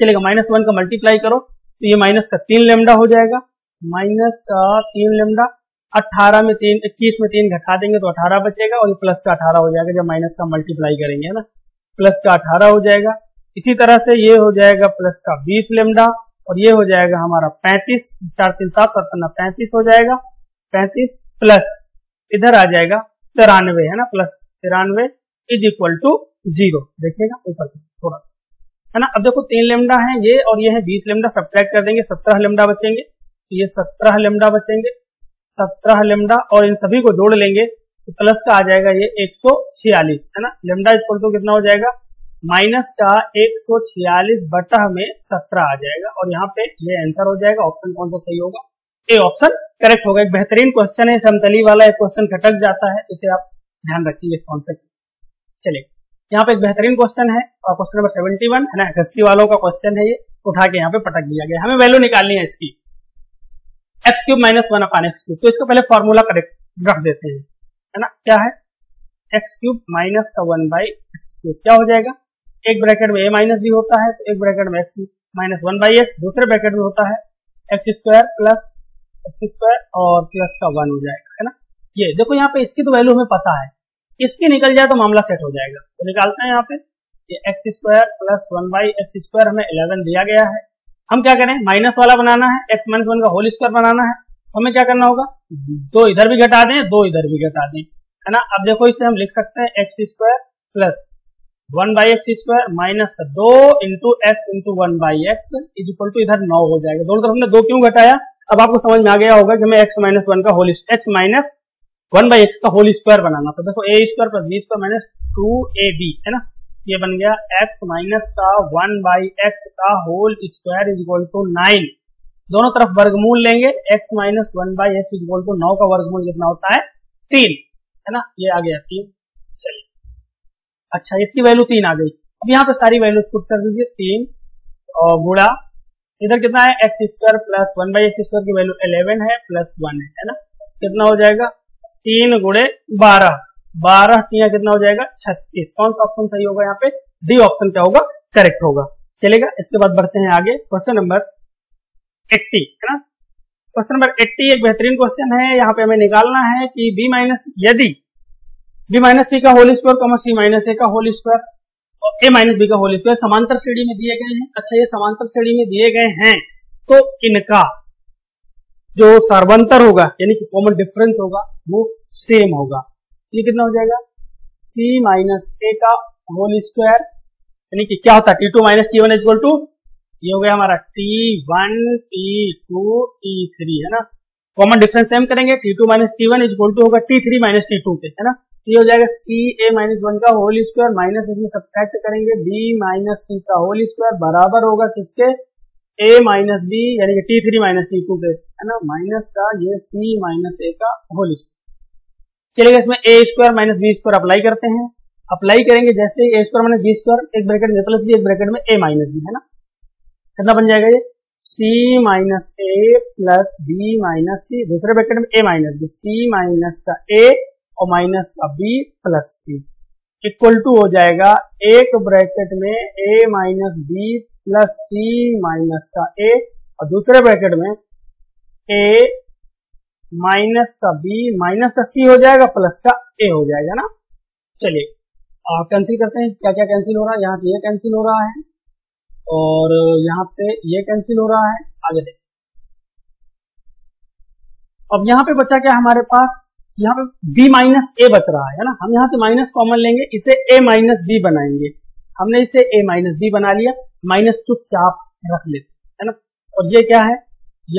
चलेगा। माइनस 1 का मल्टीप्लाई करो तो ये माइनस का 3 लेमडा हो जाएगा, माइनस का 3 लेमडा 18 में 3 21 में 3 घटा देंगे तो 18 बचेगा और प्लस का 18 हो जाएगा जब माइनस का मल्टीप्लाई करेंगे है ना, प्लस का 18 हो जाएगा। इसी तरह से ये हो जाएगा प्लस का 20 लेमडा और ये हो जाएगा हमारा 35, 4 3 7 7 35 हो जाएगा 35 प्लस इधर आ जाएगा 93 है ना, प्लस 93 इज इक्वल टू 0 देखिएगा ऊपर से थोड़ा सा है ना। अब देखो 3 लेमडा है ये और ये है 20 लेमडा, सब्ट्रैक्ट कर देंगे 17 लेमडा बचेंगे, ये 17 लेमडा बचेंगे 17 लेमडा और इन सभी को जोड़ लेंगे तो प्लस का आ जाएगा ये 146 है ना। लेमडा इक्वल टू कितना हो जाएगा माइनस का 146 बटा में 17 आ जाएगा और यहाँ पे ये आंसर हो जाएगा। ऑप्शन कौन सा सही होगा? ए ऑप्शन करेक्ट होगा। एक बेहतरीन क्वेश्चन है, समतली वाला एक क्वेश्चन खटक जाता है, इसे आप ध्यान रखिए इस कॉन्सेप्ट। चलिए यहाँ पे एक बेहतरीन क्वेश्चन है और क्वेश्चन नंबर 71 है ना, एसएससी वालों का क्वेश्चन है ये, उठा के यहाँ पे पटक दिया गया। हमें वैल्यू निकालनी है इसकी x cube minus 1/x cube, तो इसका पहले फॉर्मूला करेक्ट रख देते हैं है ना। क्या है एक्स क्यूब माइनस का 1/x क्यूब क्या हो जाएगा, एक ब्रैकेट में a माइनस b होता है तो एक ब्रैकेट में x माइनस 1/x, दूसरे ब्रैकेट में होता है x स्क्वायर और प्लस का 1 हो जाएगा है ना। ये देखो यहाँ पे इसकी तो वैल्यू हमें पता है, इसकी निकल जाए तो मामला सेट हो जाएगा। तो निकालते हैं यहाँ पे ये x square plus 1/x square हमें 11 दिया गया है। हम क्या करें माइनस वाला बनाना है, एक्स माइनस 1 का होल स्क्वायर बनाना है, हमें क्या करना होगा 2 इधर भी घटा दें 2 इधर भी घटा दें है ना। अब देखो इसे हम लिख सकते हैं x square plus 1/x square minus का 2 into x into 1/x is equal to इधर 9 हो जाएगा। दोनों तरफ हमने 2 क्यों घटाया, अब आपको समझ में आ गया होगा कि मैं एक्स माइनस 1 बाई एक्स का होल स्क्वायर बनाना। तो देखो a square plus B square minus 2ab है ना, ये बन गया एक्स माइनस का 1/x का whole square is equal to 9। दोनों तरफ वर्गमूल लेंगे, x minus 1/x is equal to 9 का वर्गमूल कितना होता है 3 है ना, ये आ गया 3। चलिए अच्छा इसकी वैल्यू 3 आ गई। अब यहाँ पे सारी वैल्यू पुट कर दीजिए 3 और गुणा इधर कितना है x square plus 1/x square की वैल्यू 11 है प्लस 1 है ना, कितना हो जाएगा 3 गुणे 12 कितना हो जाएगा 36। कौन सा ऑप्शन सही होगा यहाँ पे डी ऑप्शन क्या होगा करेक्ट होगा। चलेगा इसके बाद बढ़ते हैं आगे क्वेश्चन नंबर 80 है ना। क्वेश्चन नंबर 80 एक बेहतरीन क्वेश्चन है, यहाँ पे हमें निकालना है कि यदि b माइनस c का whole square c minus a का होल स्क्वायर और a माइनस b का होल स्क्वायर समांतर श्रेणी में दिए गए हैं। अच्छा ये समांतर श्रेणी में दिए गए हैं तो इनका जो सर्वांतर होगा यानी कि कॉमन डिफरेंस होगा वो सेम होगा। ये कितना हो जाएगा c माइनस a का होल स्क्वायर यानी कि क्या होता है t2 minus t1 equal to ये हो गया हमारा T1, T2, T3 है ना। कॉमन डिफरेंस सेम करेंगे T2 minus T1 is equal to होगा T3 माइनस T2 पे है ना। ये हो जाएगा CA माइनस 1 का होल स्क्वायर माइनस इसमें सब्ट्रैक्ट करेंगे B माइनस C का होल स्क्वायर बराबर होगा किसके A माइनस B यानी कि T3 माइनस T2 पे है ना, माइनस का ये C माइनस A का होल स्क्वायर। चलिएगा इसमें A square minus B square apply करते हैं, अप्लाई करेंगे जैसे A square minus B square एक ब्रैकेट में प्लस B एक ब्रैकेट में A माइनस B है ना, कितना बन जाएगा ये c minus a plus b minus c दूसरे ब्रैकेट में a minus b c minus का a और माइनस का b plus c equal to हो जाएगा एक ब्रैकेट में a minus b plus c minus का a और दूसरे ब्रैकेट में a माइनस का b माइनस का c हो जाएगा प्लस का a हो जाएगा ना। चलिए आप कैंसिल करते हैं क्या क्या कैंसिल हो रहा है, यहाँ से ये कैंसिल हो रहा है और यहाँ पे ये कैंसिल हो रहा है। आगे देखें अब यहाँ पे बचा क्या हमारे पास, यहाँ पे b माइनस a बच रहा है ना। हम यहाँ से माइनस कॉमन लेंगे, इसे a माइनस b बनाएंगे, हमने इसे a माइनस b बना लिया, माइनस चुपचाप रख लेते है ना। और ये क्या है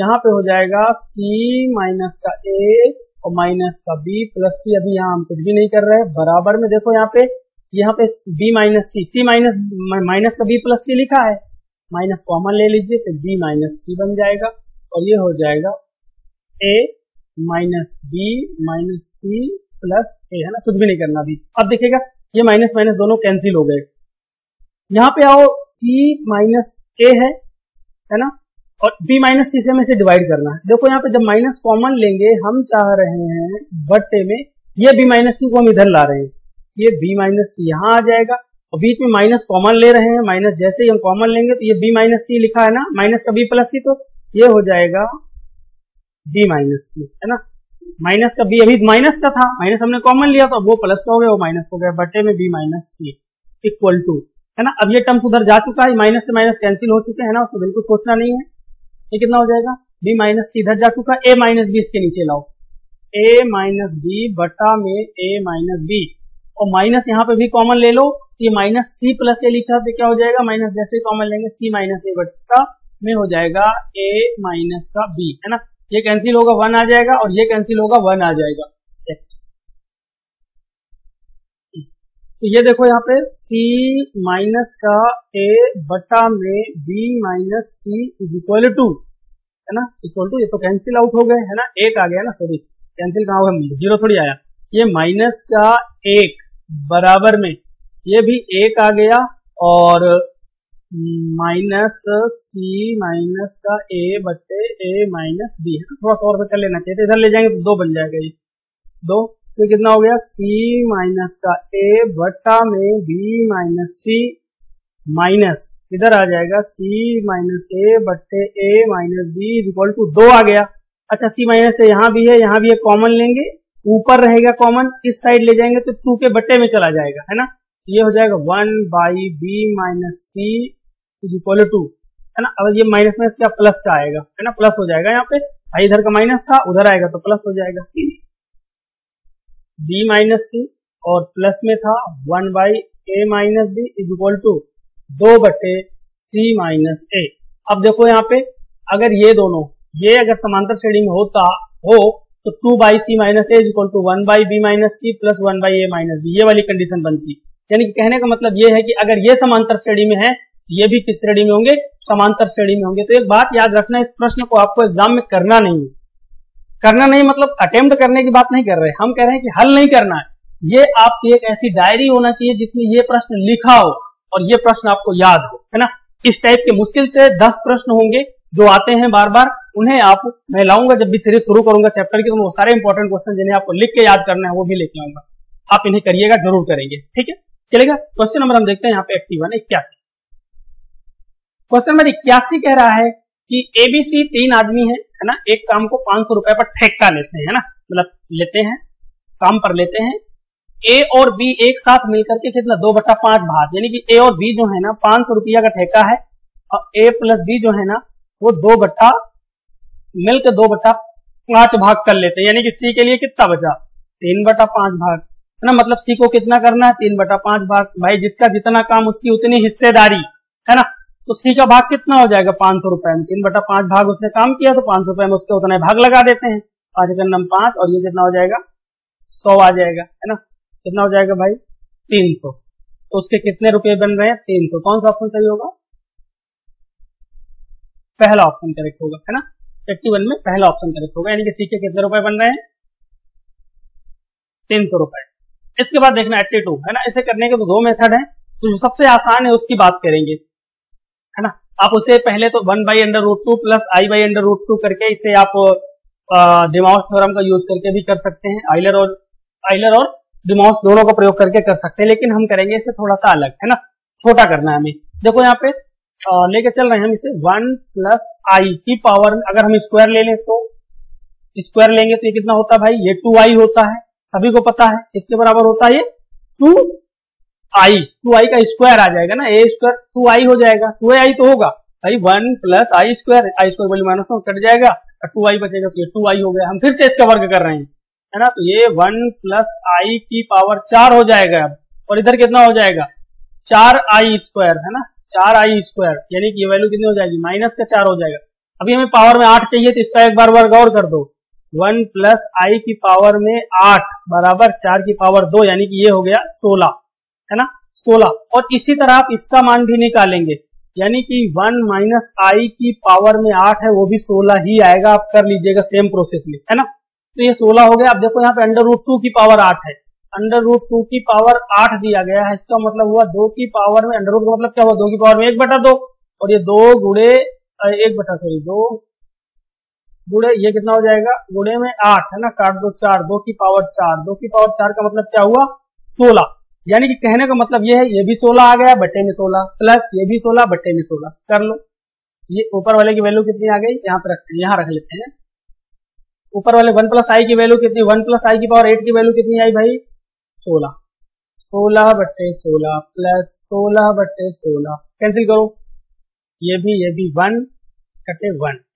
यहाँ पे हो जाएगा c माइनस का a और माइनस का b प्लस c, अभी यहाँ हम कुछ भी नहीं कर रहे हैं। बराबर में देखो यहाँ पे b माइनस c माइनस का b प्लस c लिखा है, माइनस कॉमन ले लीजिए तो b माइनस c बन जाएगा और ये हो जाएगा a minus b minus c plus a है ना, कुछ भी नहीं करना अभी। अब देखिएगा ये माइनस माइनस दोनों कैंसिल हो गए। यहाँ पे आओ c माइनस a है है ना, और b माइनस सी से हमें इसे डिवाइड करना है। देखो यहाँ पे जब माइनस कॉमन लेंगे हम चाह रहे हैं बट्टे में ये b माइनस सी को हम इधर ला रहे हैं, ये b माइनस सी यहाँ आ जाएगा और बीच में माइनस कॉमन ले रहे हैं, माइनस जैसे ही हम कॉमन लेंगे तो ये b माइनस सी लिखा है ना, माइनस का b प्लस सी, तो ये हो जाएगा b माइनस सी, है ना। माइनस का b, अभी माइनस का था, माइनस हमने कॉमन लिया तो अब वो प्लस का हो गया, वो माइनस हो गया, बट्टे में b minus c equal to, है ना। अब ये टर्म्स उधर जा चुका है, माइनस से माइनस कैंसिल हो चुके हैं ना, उसको बिल्कुल सोचना नहीं है। ये कितना हो जाएगा, b माइनस सी इधर जा चुका है, a माइनस बी इसके नीचे लाओ, a माइनस बी बटा में a माइनस बी, और माइनस यहाँ पे भी कॉमन ले लो, ये माइनस सी प्लस ए लिखा तो क्या हो जाएगा, माइनस जैसे कॉमन लेंगे c माइनस ए बटा में हो जाएगा a माइनस का b, है ना। ये कैंसिल होगा, वन आ जाएगा, और ये कैंसिल होगा, वन आ जाएगा। तो ये देखो यहाँ पे c माइनस का a बटा में b minus c is equal to, है ना, इक्वल टू, ये तो कैंसिल आउट हो गए, है ना, एक आ गया ना, सॉरी कैंसिल कहाँ हो गया, जीरो थोड़ी आया, ये माइनस का एक बराबर में ये भी एक आ गया और माइनस c माइनस का a बटे a माइनस b, है थोड़ा सा और भी कर लेना चाहिए, तो इधर ले जाएंगे तो दो बन जाएगा, ये दो, तो कितना हो गया c माइनस का a बटा में b माइनस सी माइनस इधर आ जाएगा c माइनस a बटे a minus b is equal to दो आ गया। अच्छा c माइनस a यहाँ भी है, यहाँ भी है, कॉमन लेंगे, ऊपर रहेगा कॉमन, इस साइड ले जाएंगे तो टू के बट्टे में चला जाएगा, है ना, ये हो जाएगा one by b minus c is equal to, है ना। अब ये माइनस माइनस क्या प्लस का आएगा, है ना, प्लस हो जाएगा, यहाँ पे भाई इधर का माइनस था, उधर आएगा तो प्लस हो जाएगा, b माइनस सी और प्लस में था one by a minus b is equal to दो बटे सी माइनस ए। अब देखो यहाँ पे अगर ये दोनों ये अगर समांतर श्रेणी में होता हो तो two by c minus a is equal to one by b minus c plus one by a minus b, ये वाली कंडीशन बनती। यानी कि कहने का मतलब ये है कि अगर ये समांतर श्रेणी में है, ये भी किस श्रेणी में होंगे, समांतर श्रेणी में होंगे। तो एक बात याद रखना, इस प्रश्न को आपको एग्जाम में करना नहीं है, करना नहीं मतलब अटेम्प्ट करने की बात नहीं कर रहे, हम कह रहे हैं कि हल नहीं करना है। ये आपकी एक ऐसी डायरी होना चाहिए जिसमें ये प्रश्न लिखा हो और ये प्रश्न आपको याद हो, है ना। इस टाइप के मुश्किल से 10 प्रश्न होंगे जो आते हैं बार बार, उन्हें आप मैं लाऊंगा जब भी सीरीज शुरू करूंगा चैप्टर की, तो वो सारे इंपॉर्टेंट क्वेश्चन जिन्हें आपको लिख के याद करना है वो भी लेके आऊंगा, आप इन्हें करिएगा, जरूर करेंगे, ठीक है। चलेगा, क्वेश्चन नंबर हम देखते हैं यहाँ पे 81। क्वेश्चन नंबर 81 कह रहा है कि एबीसी तीन आदमी है ना, एक काम को 500 रुपए पर ठेका लेते हैं ना, मतलब लेते हैं, काम पर लेते हैं। ए और बी एक साथ मिलकर के कितना 2/5 भाग, यानी कि ए और बी जो है ना 500 रुपया का ठेका है और ए प्लस बी जो है ना वो 2/5 भाग कर लेते हैं, यानी कि सी के लिए कितना बचा 3/5 भाग, है ना। मतलब सी को कितना करना है 3/5 भाग, भाई जिसका जितना काम उसकी उतनी हिस्सेदारी, है ना। तो सी का भाग कितना हो जाएगा 500 रुपए में, 3/5 भाग उसने काम किया तो 500 रुपए में उसके उतना भाग लगा देते हैं, 5×5 और ये कितना हो जाएगा 100 आ जाएगा, है ना। कितना हो जाएगा भाई 300, तो उसके कितने रुपए बन रहे हैं 300। कौन सा ऑप्शन सही होगा, पहला ऑप्शन करेक्ट होगा, है ना, 81 में पहला ऑप्शन करेक्ट होगा, यानी कि सी के कितने रुपए बन रहे हैं 300 रुपए। इसके बाद देखना 82, है ना, इसे करने के दो मेथड है, तो जो सबसे आसान है उसकी बात करेंगे, है ना। आप उसे पहले तो 1/√2 प्लस i/√2 करके इसे आप डिमॉस थ्योरम का यूज करके भी कर सकते हैं, आइलर और डिमॉस दोनों का प्रयोग करके कर सकते हैं, लेकिन हम करेंगे इसे थोड़ा सा अलग, है ना, छोटा करना है हमें। देखो यहाँ पे लेके चल रहे हैं हम इसे 1 + i की पावर, अगर हम स्क्वायर ले लें तो स्क्वायर लेंगे तो ये कितना होता है भाई, ये 2i होता है, सभी को पता है, इसके बराबर होता है ये 2i का स्क्वायर आ जाएगा ना, ए स्क्वायर 2i हो जाएगा, 2i तो होगा भाई 1 + i स्क्वायर, आई स्क्वायर बोले माइनस कट जाएगा और 2i बचेगा तो ये 2i हो गया। हम फिर से इसका वर्ग कर रहे हैं, है ना, तो ये 1 + i की पावर 4 हो जाएगा अब, और इधर कितना हो जाएगा 4i स्क्वायर, है ना, 4i स्क्वायर, यानी कि ये वैल्यू कितनी हो जाएगी -4 हो जाएगा। अभी हमें पावर में 8 चाहिए तो इसका एक बार वर्ग और कर दो, 1 + i की पावर में 8 बराबर 4 की पावर 2, यानी कि ये हो गया 16, है ना 16। और इसी तरह आप इसका मान भी निकालेंगे, यानी कि 1 - i की पावर में 8 है वो भी 16 ही आएगा, आप कर लीजिएगा सेम प्रोसेस में, है ना। तो ये 16 हो गया। आप देखो यहाँ पे √2 की पावर 8 है, √2 की पावर 8 दिया गया है, इसका मतलब हुआ 2 की पावर में, अंडर रूट का मतलब क्या हुआ 2 की पावर में 1/2, और ये 2 गुणे 1/2 गुणे ये कितना हो जाएगा गुणे में 8 है ना, काट दो 4, 2 की पावर 4, 2 की पावर 4 का मतलब क्या हुआ 16। यानी कि कहने का मतलब ये है ये भी 16 आ गया बट्टे में 16 प्लस ये भी 16 बट्टे में 16 कर लो। ये ऊपर वाले की वैल्यू कितनी आ गई यहाँ पर रखते हैं, यहाँ रख लेते हैं। ऊपर वाले 1 प्लस i की वैल्यू कितनी, 1 प्लस i की पावर 8 की वैल्यू कितनी आई भाई 16, 16/16 प्लस 16/16 कैंसिल करो, ये भी 1/1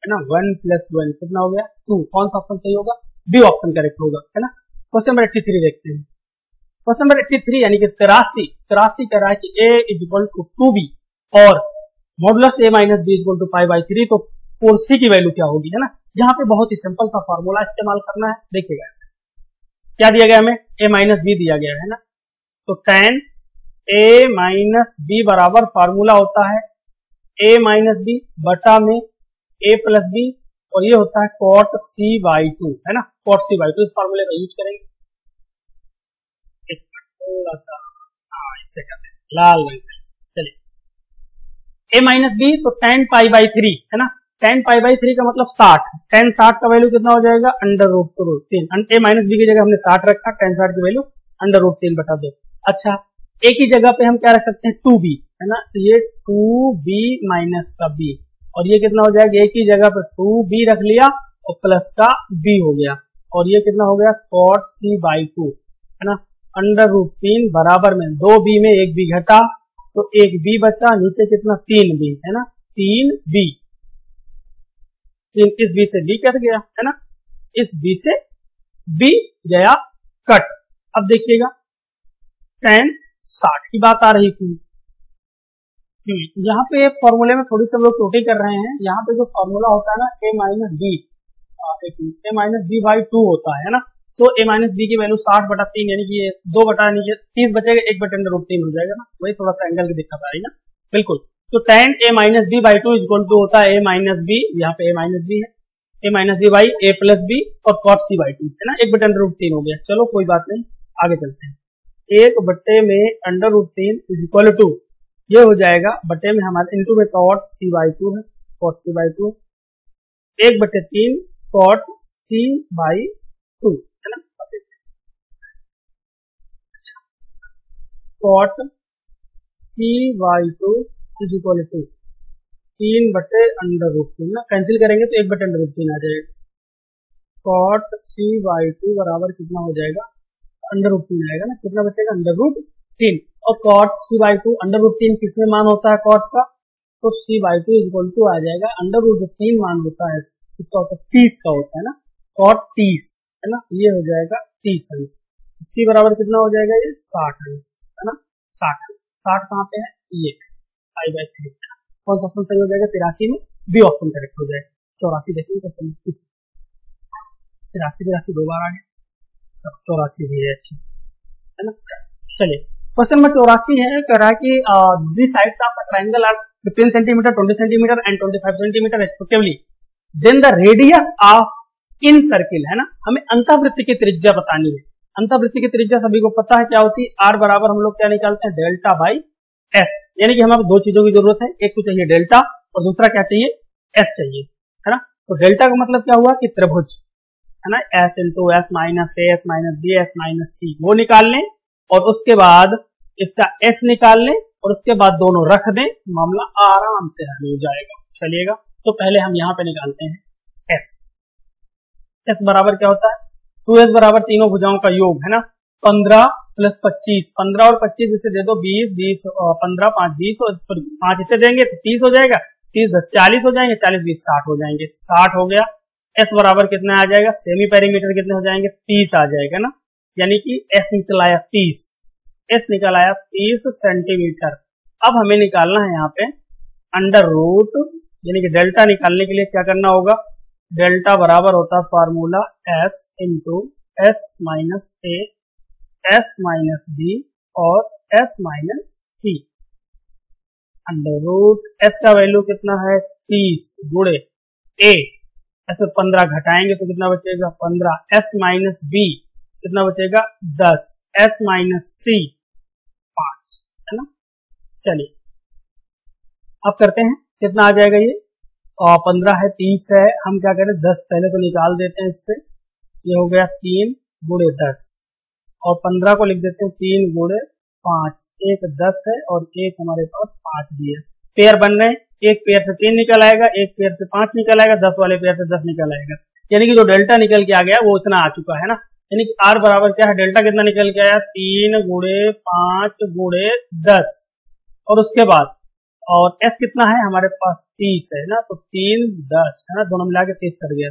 है ना, 1 प्लस 1 कितना हो गया 2। कौन सा ऑप्शन सही होगा, बी ऑप्शन करेक्ट होगा है ना। क्वेश्चन नंबर 83 देखते हैं। क्वेश्चन नंबर 83 यानी कि 83 कह रहा है कि a = 2b और मॉडुलस a - b = π/3 तो c की वैल्यू क्या होगी है ना। यहाँ पे बहुत ही सिंपल सा फॉर्मूला इस्तेमाल करना है। देखिएगा क्या दिया गया हमें, a - b दिया गया है ना, तो tan a - b बराबर फार्मूला होता है a - b बटा में a प्लस b और ये होता है cot c/2 है ना, cot c/2 इस फार्मूले का यूज करेंगे। थोड़ा सा इससे करते हैं लाल रंग से, चलिए a - b तो tan π/3 है ना, tan π/3 का मतलब 60, tan 60 का वैल्यू कितना हो जाएगा √3। a - b की जगह हमने 60 रखा, tan 60 की वैल्यू √3/2। अच्छा a की जगह पे हम क्या रख सकते हैं 2b है ना, तो ये 2b - b और ये कितना हो जाएगा a की जगह पे 2b रख लिया और प्लस का b हो गया और ये कितना हो गया cot c/2 है ना, √3 बराबर में 2b में 1b घटा तो 1b बचा, नीचे कितना 3b है ना, 3b इस b से b कट गया है ना, इस b से b गया कट। अब देखिएगा tan 60 की बात आ रही थी, यहाँ पे फॉर्मूले में थोड़ी सी हम लोग त्रुटि कर रहे हैं। यहाँ पे जो फॉर्मूला होता है ना a - b/2 होता है ना, तो a - b की वैल्यू 60/3 यानी कि 2/30 बचेगा, 1/√3 हो जाएगा ना, वही थोड़ा सा एंगल की दिक्कत आ रही ना, बिल्कुल। तो tan a - b/2 होता है a - b, यहाँ पे a - b है, a - b/a प्लस b और cot c/2 है ना, 1/√3 हो गया। चलो कोई बात नहीं, आगे चलते हैं। 1/√3 = 2 ये हो जाएगा बटे में हमारे इंटू में cot c/2 है, cot c/2 1/3 cot c/2 है ना, cot c/2 = 3/√3 ना, कैंसिल करेंगे तो 1/√3 आ जाएगा। cot c/2 बराबर कितना हो जाएगा √3 आएगा ना, कितना बचेगा √3 और cot c/2 √3 किसमें मान होता है cot का, तो c/2 = आ जाएगा √3 मान होता है इसका, होता 30 का होता है ना, cot 30 है ना, ये हो जाएगा 30 अंश। c बराबर कितना हो जाएगा ये 60 अंश है ना, 60 कहाँ पे है ये π/3। कौन सा ऑप्शन सही हो जाएगा 83 में, बी ऑप्शन करेक्ट हो जाएगा। 84 देखेंगे कैसे, 83 दो बार आ गए, 84 भी है अच्छी है ना। चलिए क्वेश्चन नंबर 84 है, कह रहा है कि the sides of the triangle are 15 centimetre 20 centimetre and 25 centimetre respectively then the radius of in circle है ना। हमें अंतःवृत्त की त्रिज्या बतानी है। अंतःवृत्त की त्रिज्या सभी को पता है क्या होती है, आर बराबर हम लोग क्या निकालते हैं डेल्टा/s। यानी कि हमें दो चीजों की जरूरत है, एक तो चाहिए डेल्टा और दूसरा क्या चाहिए s चाहिए है ना। तो डेल्टा का मतलब क्या हुआ कि त्रिभुज है ना, s - a - s - b - s - c वो निकाल लें और उसके बाद इसका s निकाल लें और उसके बाद दोनों रख दें, मामला आराम से हल हो जाएगा। चलिएगा तो पहले हम यहाँ पे निकालते हैं s। s बराबर क्या होता है 2s बराबर तीनों भुजाओं का योग है ना, 15 प्लस 25, 15 और 25 इसे दे दो 20, 15 × 5 20 और 5 इसे देंगे तो 30 हो जाएगा, 30 × 10 = 40 हो जाएंगे, 40 × 20 = 60 हो जाएंगे, 60 हो गया। s बराबर कितना आ जाएगा, सेमी पेरीमीटर कितने हो जाएंगे 30 आ जाएगा ना, यानी कि s निकल आया 30 सेंटीमीटर। अब हमें निकालना है यहाँ पे √ यानी कि डेल्टा निकालने के लिए क्या करना होगा, डेल्टा बराबर होता है formula s × s - a s - b और s - c। √ s का वैल्यू कितना है 30 गुणे a, इसमें 15 घटाएंगे तो कितना बचेगा 15, s - b कितना बचेगा 10, s - c 5 है ना। चलिए अब करते हैं कितना आ जाएगा ये 15 है 30 है, हम क्या करें 10 पहले तो निकाल देते हैं इससे, ये हो गया 3 गुणे 10 और 15 को लिख देते हैं 3 गुणे 5, एक 10 है और एक हमारे पास 5 भी है। पेयर बन रहे, एक पेयर से 3 निकल आएगा, एक पेयर से 5 निकल आएगा, 10 वाले पेयर से 10 निकल आएगा, यानी कि जो डेल्टा निकल के आ गया वो इतना आ चुका है ना, यानी कि आर बराबर क्या है, डेल्टा कितना निकल के आया 3 गुणे 5 गुणे 10 और उसके बाद और एस कितना है हमारे पास 30 है ना, तो 3 10 है ना, दोनों मिला के 30 कर गया।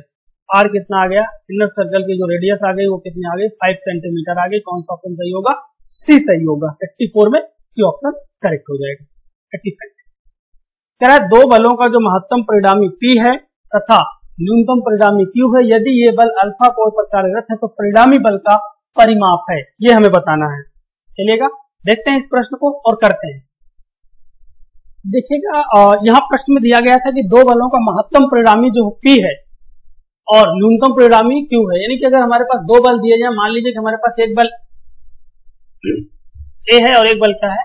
आर कितना आ गया, इनर सर्कल की जो रेडियस आ गई वो कितनी आ गई 5 सेंटीमीटर आ गई। कौन सा ऑप्शन सही होगा, सी सही होगा, 84 में सी ऑप्शन करेक्ट हो जाएगा। 85 कह रहा है दो बलों का जो महत्तम परिणामी पी है तथा न्यूनतम परिणामी क्यू है, यदि ये बल अल्फा कोण पर कार्यरत है तो परिणामी बल का परिमाप है, ये हमें बताना है। चलिएगा देखते हैं इस प्रश्न को और करते हैं। देखिएगा यहाँ प्रश्न में दिया गया था कि दो बलों का महत्तम परिणामी जो पी है और न्यूनतम परिणामी क्यू है, यानी कि अगर हमारे पास दो बल दिए जाए, मान लीजिए कि हमारे पास एक बल ए है और एक बल क्या है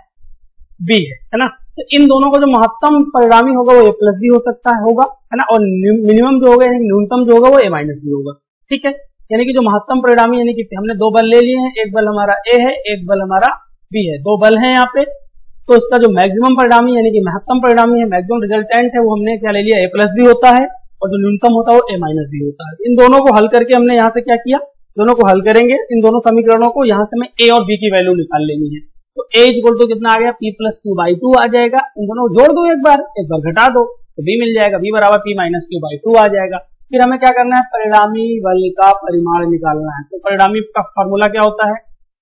बी है ना, तो इन दोनों का जो महत्तम परिणामी होगा वो ए प्लस भी हो सकता है होगा है ना, और मिनिमम जो होगा यानी न्यूनतम जो होगा वो ए माइनस भी होगा। ठीक है, यानी कि जो महत्तम परिणामी यानी कि हमने दो बल ले लिए हैं, एक बल हमारा ए है एक बल हमारा बी है, दो बल है यहाँ पे, तो इसका जो मैक्सिमम परिणामी यानी कि महत्तम परिणामी है, मैक्सिमम रिजल्टेंट है, वो हमने क्या ले लिया ए प्लस भी होता है और जो न्यूनतम होता है वो ए माइनस भी होता है। इन दोनों को हल करके हमने यहाँ से क्या किया, दोनों को हल करेंगे, इन दोनों समीकरणों को यहाँ से मैं ए और बी की वैल्यू निकाल लेनी है। तो ए इक्वल टू कितना आ गया p + q/2 आ जाएगा, इन दोनों जोड़ दो एक बार घटा दो तो b मिल जाएगा, b बराबर p - q/2 आ जाएगा। फिर हमें क्या करना है, परिणामी बल का परिमाण निकालना है। तो परिणामी का फॉर्मूला क्या होता है,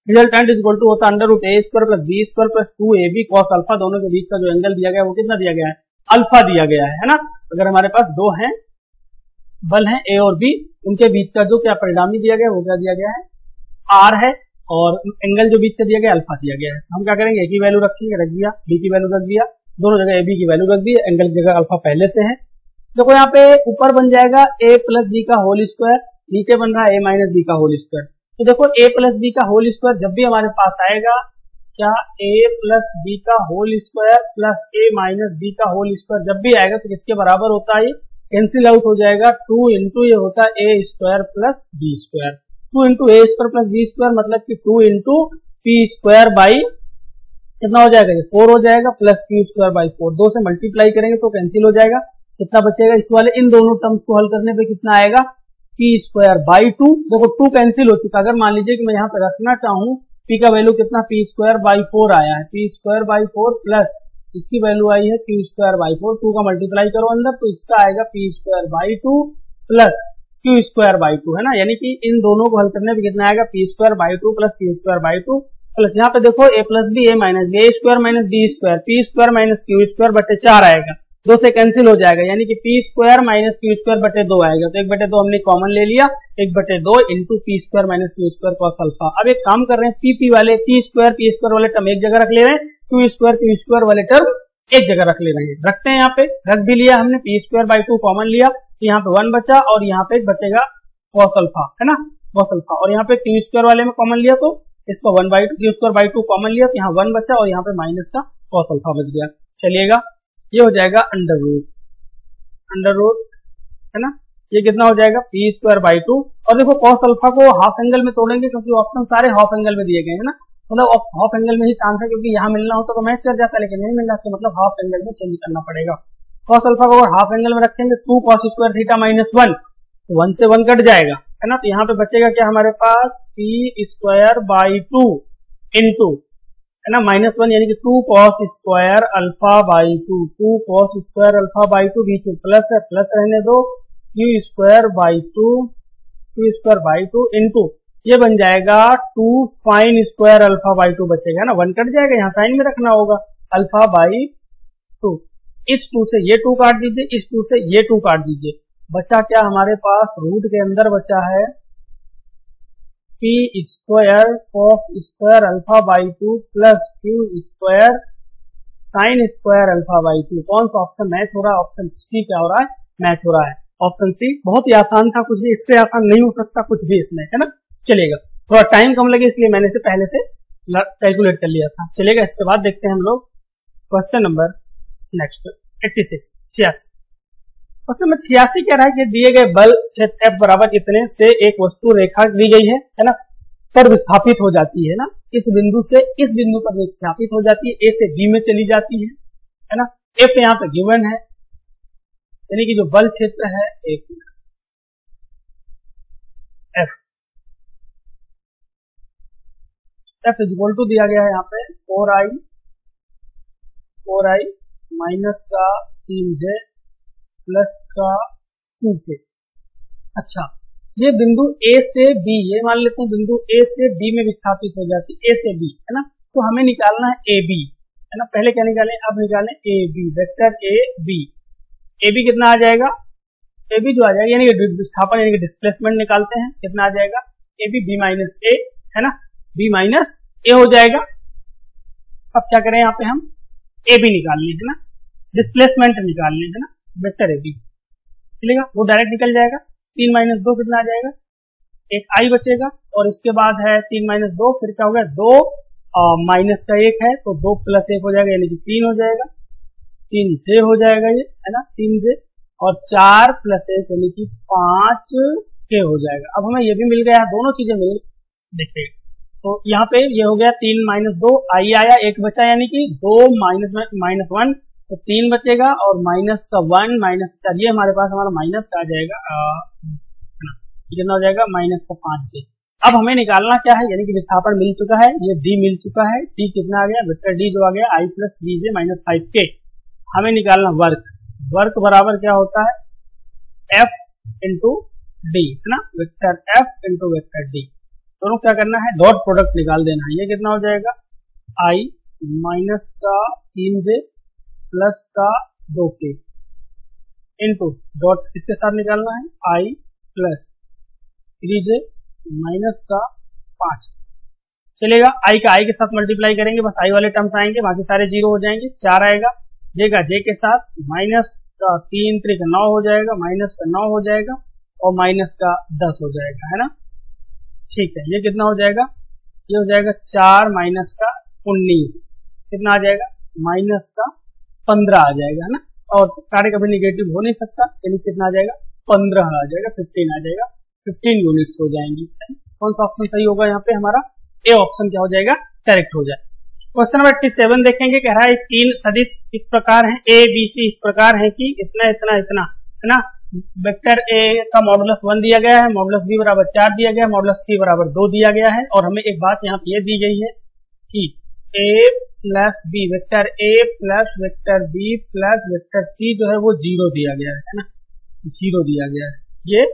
रिजल्टेंट इक्वल टू होता है √a² + b² + 2ab cos alpha, दोनों के बीच का जो एंगल दिया गया है वो कितना दिया गया है अल्फा दिया गया है ना। अगर हमारे पास दो हैं बल हैं a और b, उनके बीच का जो क्या परिणामी दिया गया है वो क्या दिया गया है r है और एंगल जो बीच का दिया गया अल्फा दिया गया है। हम क्या करेंगे, a की वैल्यू रखेंगे, रख दिया, b की वैल्यू रख दिया, दोनों जगह ab की वैल्यू रख दी, एंगल की जगह अल्फा पहले से है। देखो यहाँ पे ऊपर बन जाएगा a + b का होल स्क्वायर, नीचे बन रहा है a - b का होल स्क्वायर। तो देखो a + b का होल स्क्वायर जब भी हमारे पास आएगा क्या, a + b का whole square plus a - b का होल स्क्वायर जब भी आएगा तो किसके बराबर होता है, कैंसिल आउट हो जाएगा, 2 इंटू ये होता है a² + b², 2 into a² + b² मतलब कि 2 इंटू p² बाई कितना हो जाएगा ये 4 हो जाएगा प्लस q² बाई 4, 2 से मल्टीप्लाई करेंगे तो कैंसिल हो जाएगा, कितना बचेगा इस वाले इन दोनों टर्म्स को हल करने पे कितना आएगा p² बाई 2। देखो 2 कैंसिल हो चुका, अगर मान लीजिए कि मैं यहाँ पे रखना चाहूँ p का वैल्यू कितना p² बाई 4 आया है, p² बाई 4 प्लस इसकी वैल्यू आई है q² बाई 4, 2 का मल्टीप्लाई करो अंदर तो इसका आएगा p² by 2 plus q² by 2 है ना, यानी कि इन दोनों को हल करने पे कितना आएगा p² by 2 plus q² by 2 plus यहाँ पे देखो a + b - a - a² - b² p² - q² बटे 4 आएगा, 2 से कैंसिल हो जाएगा, यानी कि p² - q² बटे 2 आएगा। तो 1/2 हमने कॉमन ले लिया, 1/2 into p² - q² cos alpha. अब एक काम कर रहे हैं, p स्क्वायर वाले टर्म एक जगह रख ले रहे हैं, q स्क्वायर वाले टर्म एक जगह रख ले रहे हैं, रखते हैं यहाँ पे, रख भी लिया हमने, p² बाई 2 कॉमन लिया, यहाँ पे 1 बचा और यहाँ पे बचेगा cos अल्फा है ना, cos अल्फा, और यहाँ पे q² वाले में कॉमन लिया तो इसको 1/2 q² बाई 2 कॉमन लिया तो यहाँ 1 बचा और यहाँ पे माइनस का cos अल्फा बच गया। चलिएगा ये हो जाएगा अंडर रूट है ना, ये कितना हो जाएगा p² बाई 2। और देखो cos अल्फा को हाफ एंगल में तोड़ेंगे क्योंकि ऑप्शन सारे हाफ एंगल में दिए गए हैं ना, मतलब हाफ एंगल में ही चांस है, क्योंकि यहाँ मिलना होता तो मैच कर जाता लेकिन नहीं मिलना, इसका मतलब हाफ एंगल में चेंज करना पड़ेगा। cos अल्फा को अगर हाफ एंगल में रखेंगे 2 cos² थीटा - 1, 1 से 1 कट जाएगा है ना, तो यहाँ पे बचेगा क्या हमारे पास p² बाई 2 इंटू है ना -1 यानी कि 2 cos² अल्फा बाई 2 बीच में प्लस है, प्लस रहने दो, q स्क्वायर बाई 2 इंटू ये बन जाएगा 2 sin² अल्फा बाई 2 बचेगा ना, 1 कट जाएगा, यहाँ साइन में रखना होगा, अल्फा बाई 2, इस 2 से ये 2 काट दीजिए, इस 2 से ये 2 काट दीजिए, बचा क्या हमारे पास रूट के अंदर बचा है p² cos² alpha by 2 plus q² sin² alpha by 2। कौन सा ऑप्शन मैच हो रहा है, ऑप्शन सी क्या हो रहा है मैच हो रहा है, ऑप्शन सी बहुत ही आसान था, कुछ भी इससे आसान नहीं हो सकता कुछ भी इसमें है ना। चलेगा थोड़ा टाइम कम लगे इसलिए मैंने इसे पहले से कैलकुलेट कर लिया था। चलेगा इसके बाद देखते हैं हम लोग क्वेश्चन नंबर नेक्स्ट 86। प्रश्न नंबर 86 कह रहा है कि दिए गए बल क्षेत्र F बराबर इतने से एक वस्तु रेखा दी गई है ना, पर विस्थापित हो जाती है ना, इस बिंदु से इस बिंदु पर विस्थापित हो जाती है, ए से बी में चली जाती है ना। F यहाँ पे गिवन है, यानी कि जो बल क्षेत्र है एक F इक्वल टू दिया गया है यहाँ पे 4i माइनस का 3j प्लस का 2k। अच्छा, ये बिंदु A से B, ये मान लेते हैं बिंदु A से B में विस्थापित हो जाती है, A से B है ना, तो हमें निकालना है AB है ना। पहले क्या निकालें, अब निकालें AB वेक्टर AB। AB कितना आ जाएगा, AB जो आ जाएगा यानी कि विस्थापन यानी कि डिस्प्लेसमेंट निकालते हैं, कितना आ जाएगा AB B माइनस A है ना, B माइनस A हो जाएगा। अब क्या करें, यहाँ पे हम AB निकालने है ना, डिस्प्लेसमेंट निकालने है ना, वेक्टर AB चलेगा, वो डायरेक्ट निकल जाएगा। 3 माइनस 2 कितना आ जाएगा, एक i बचेगा, और इसके बाद है 3 माइनस 2, फिर क्या होगा 2 माइनस का 1 है तो 2 प्लस 1 हो जाएगा यानी कि 3 हो जाएगा, 3j हो जाएगा ये है ना, 3j, और 4 प्लस 1 यानी कि 5k हो जाएगा। अब हमें ये भी मिल गया, दोनों चीजें मिल देखिएगा, तो यहाँ पे ये हो गया 3 माइनस 2, आई आया 1 बचा यानी कि 2 माइनस 1 तो 3 बचेगा, और माइनस का 1 माइनस 4, ये हमारे पास हमारा माइनस का आ जाएगा, कितना हो जाएगा माइनस का 5j। अब हमें निकालना क्या है, यानी कि विस्थापन मिल चुका है, ये d मिल चुका है, d कितना आ गया वेक्टर d जो आ गया i plus 3j minus 5k। हमें निकालना वर्क बराबर क्या होता है, f इंटू d है ना, vector f into vector d, दोनों क्या करना है डॉट प्रोडक्ट निकाल देना है। ये कितना हो जाएगा i माइनस का 3j प्लस का 2k इंटू डॉट, इसके साथ निकालना है i प्लस 3j माइनस का 5 चलेगा। i के साथ मल्टीप्लाई करेंगे, बस i वाले टर्म्स आएंगे, बाकी सारे जीरो हो जाएंगे। 4 आएगा, j का j के साथ, माइनस का 3 3 का 9 हो जाएगा, माइनस का 9 हो जाएगा, और माइनस का 10 हो जाएगा है ना, ठीक है। ये कितना हो जाएगा, ये हो जाएगा 4 माइनस का 19, कितना आ जाएगा माइनस का 15 आ जाएगा है ना, और कार्य कभी निगेटिव हो नहीं सकता, यानी कितना आ जाएगा 15 आ जाएगा, 15 आ जाएगा, 15 यूनिट्स हो जाएंगी। कौन सा ऑप्शन सही होगा यहाँ पे हमारा, ए ऑप्शन क्या हो जाएगा करेक्ट हो जाएगा। क्वेश्चन नंबर 87 देखेंगे, कह रहा है 3 सदिश इस प्रकार है ABC इस प्रकार है कि इतना इतना इतना है ना। वेक्टर ए का मॉडुलस 1 दिया गया है, मॉडुलस बी बराबर 4 दिया गया है, मॉडुलस सी बराबर 2 दिया गया है, और हमें एक बात यहाँ पे ये दी गई है कि ए प्लस बी वेक्टर ए plus vector B plus vector सी जो है वो 0 दिया गया है ना, 0 दिया गया है, ये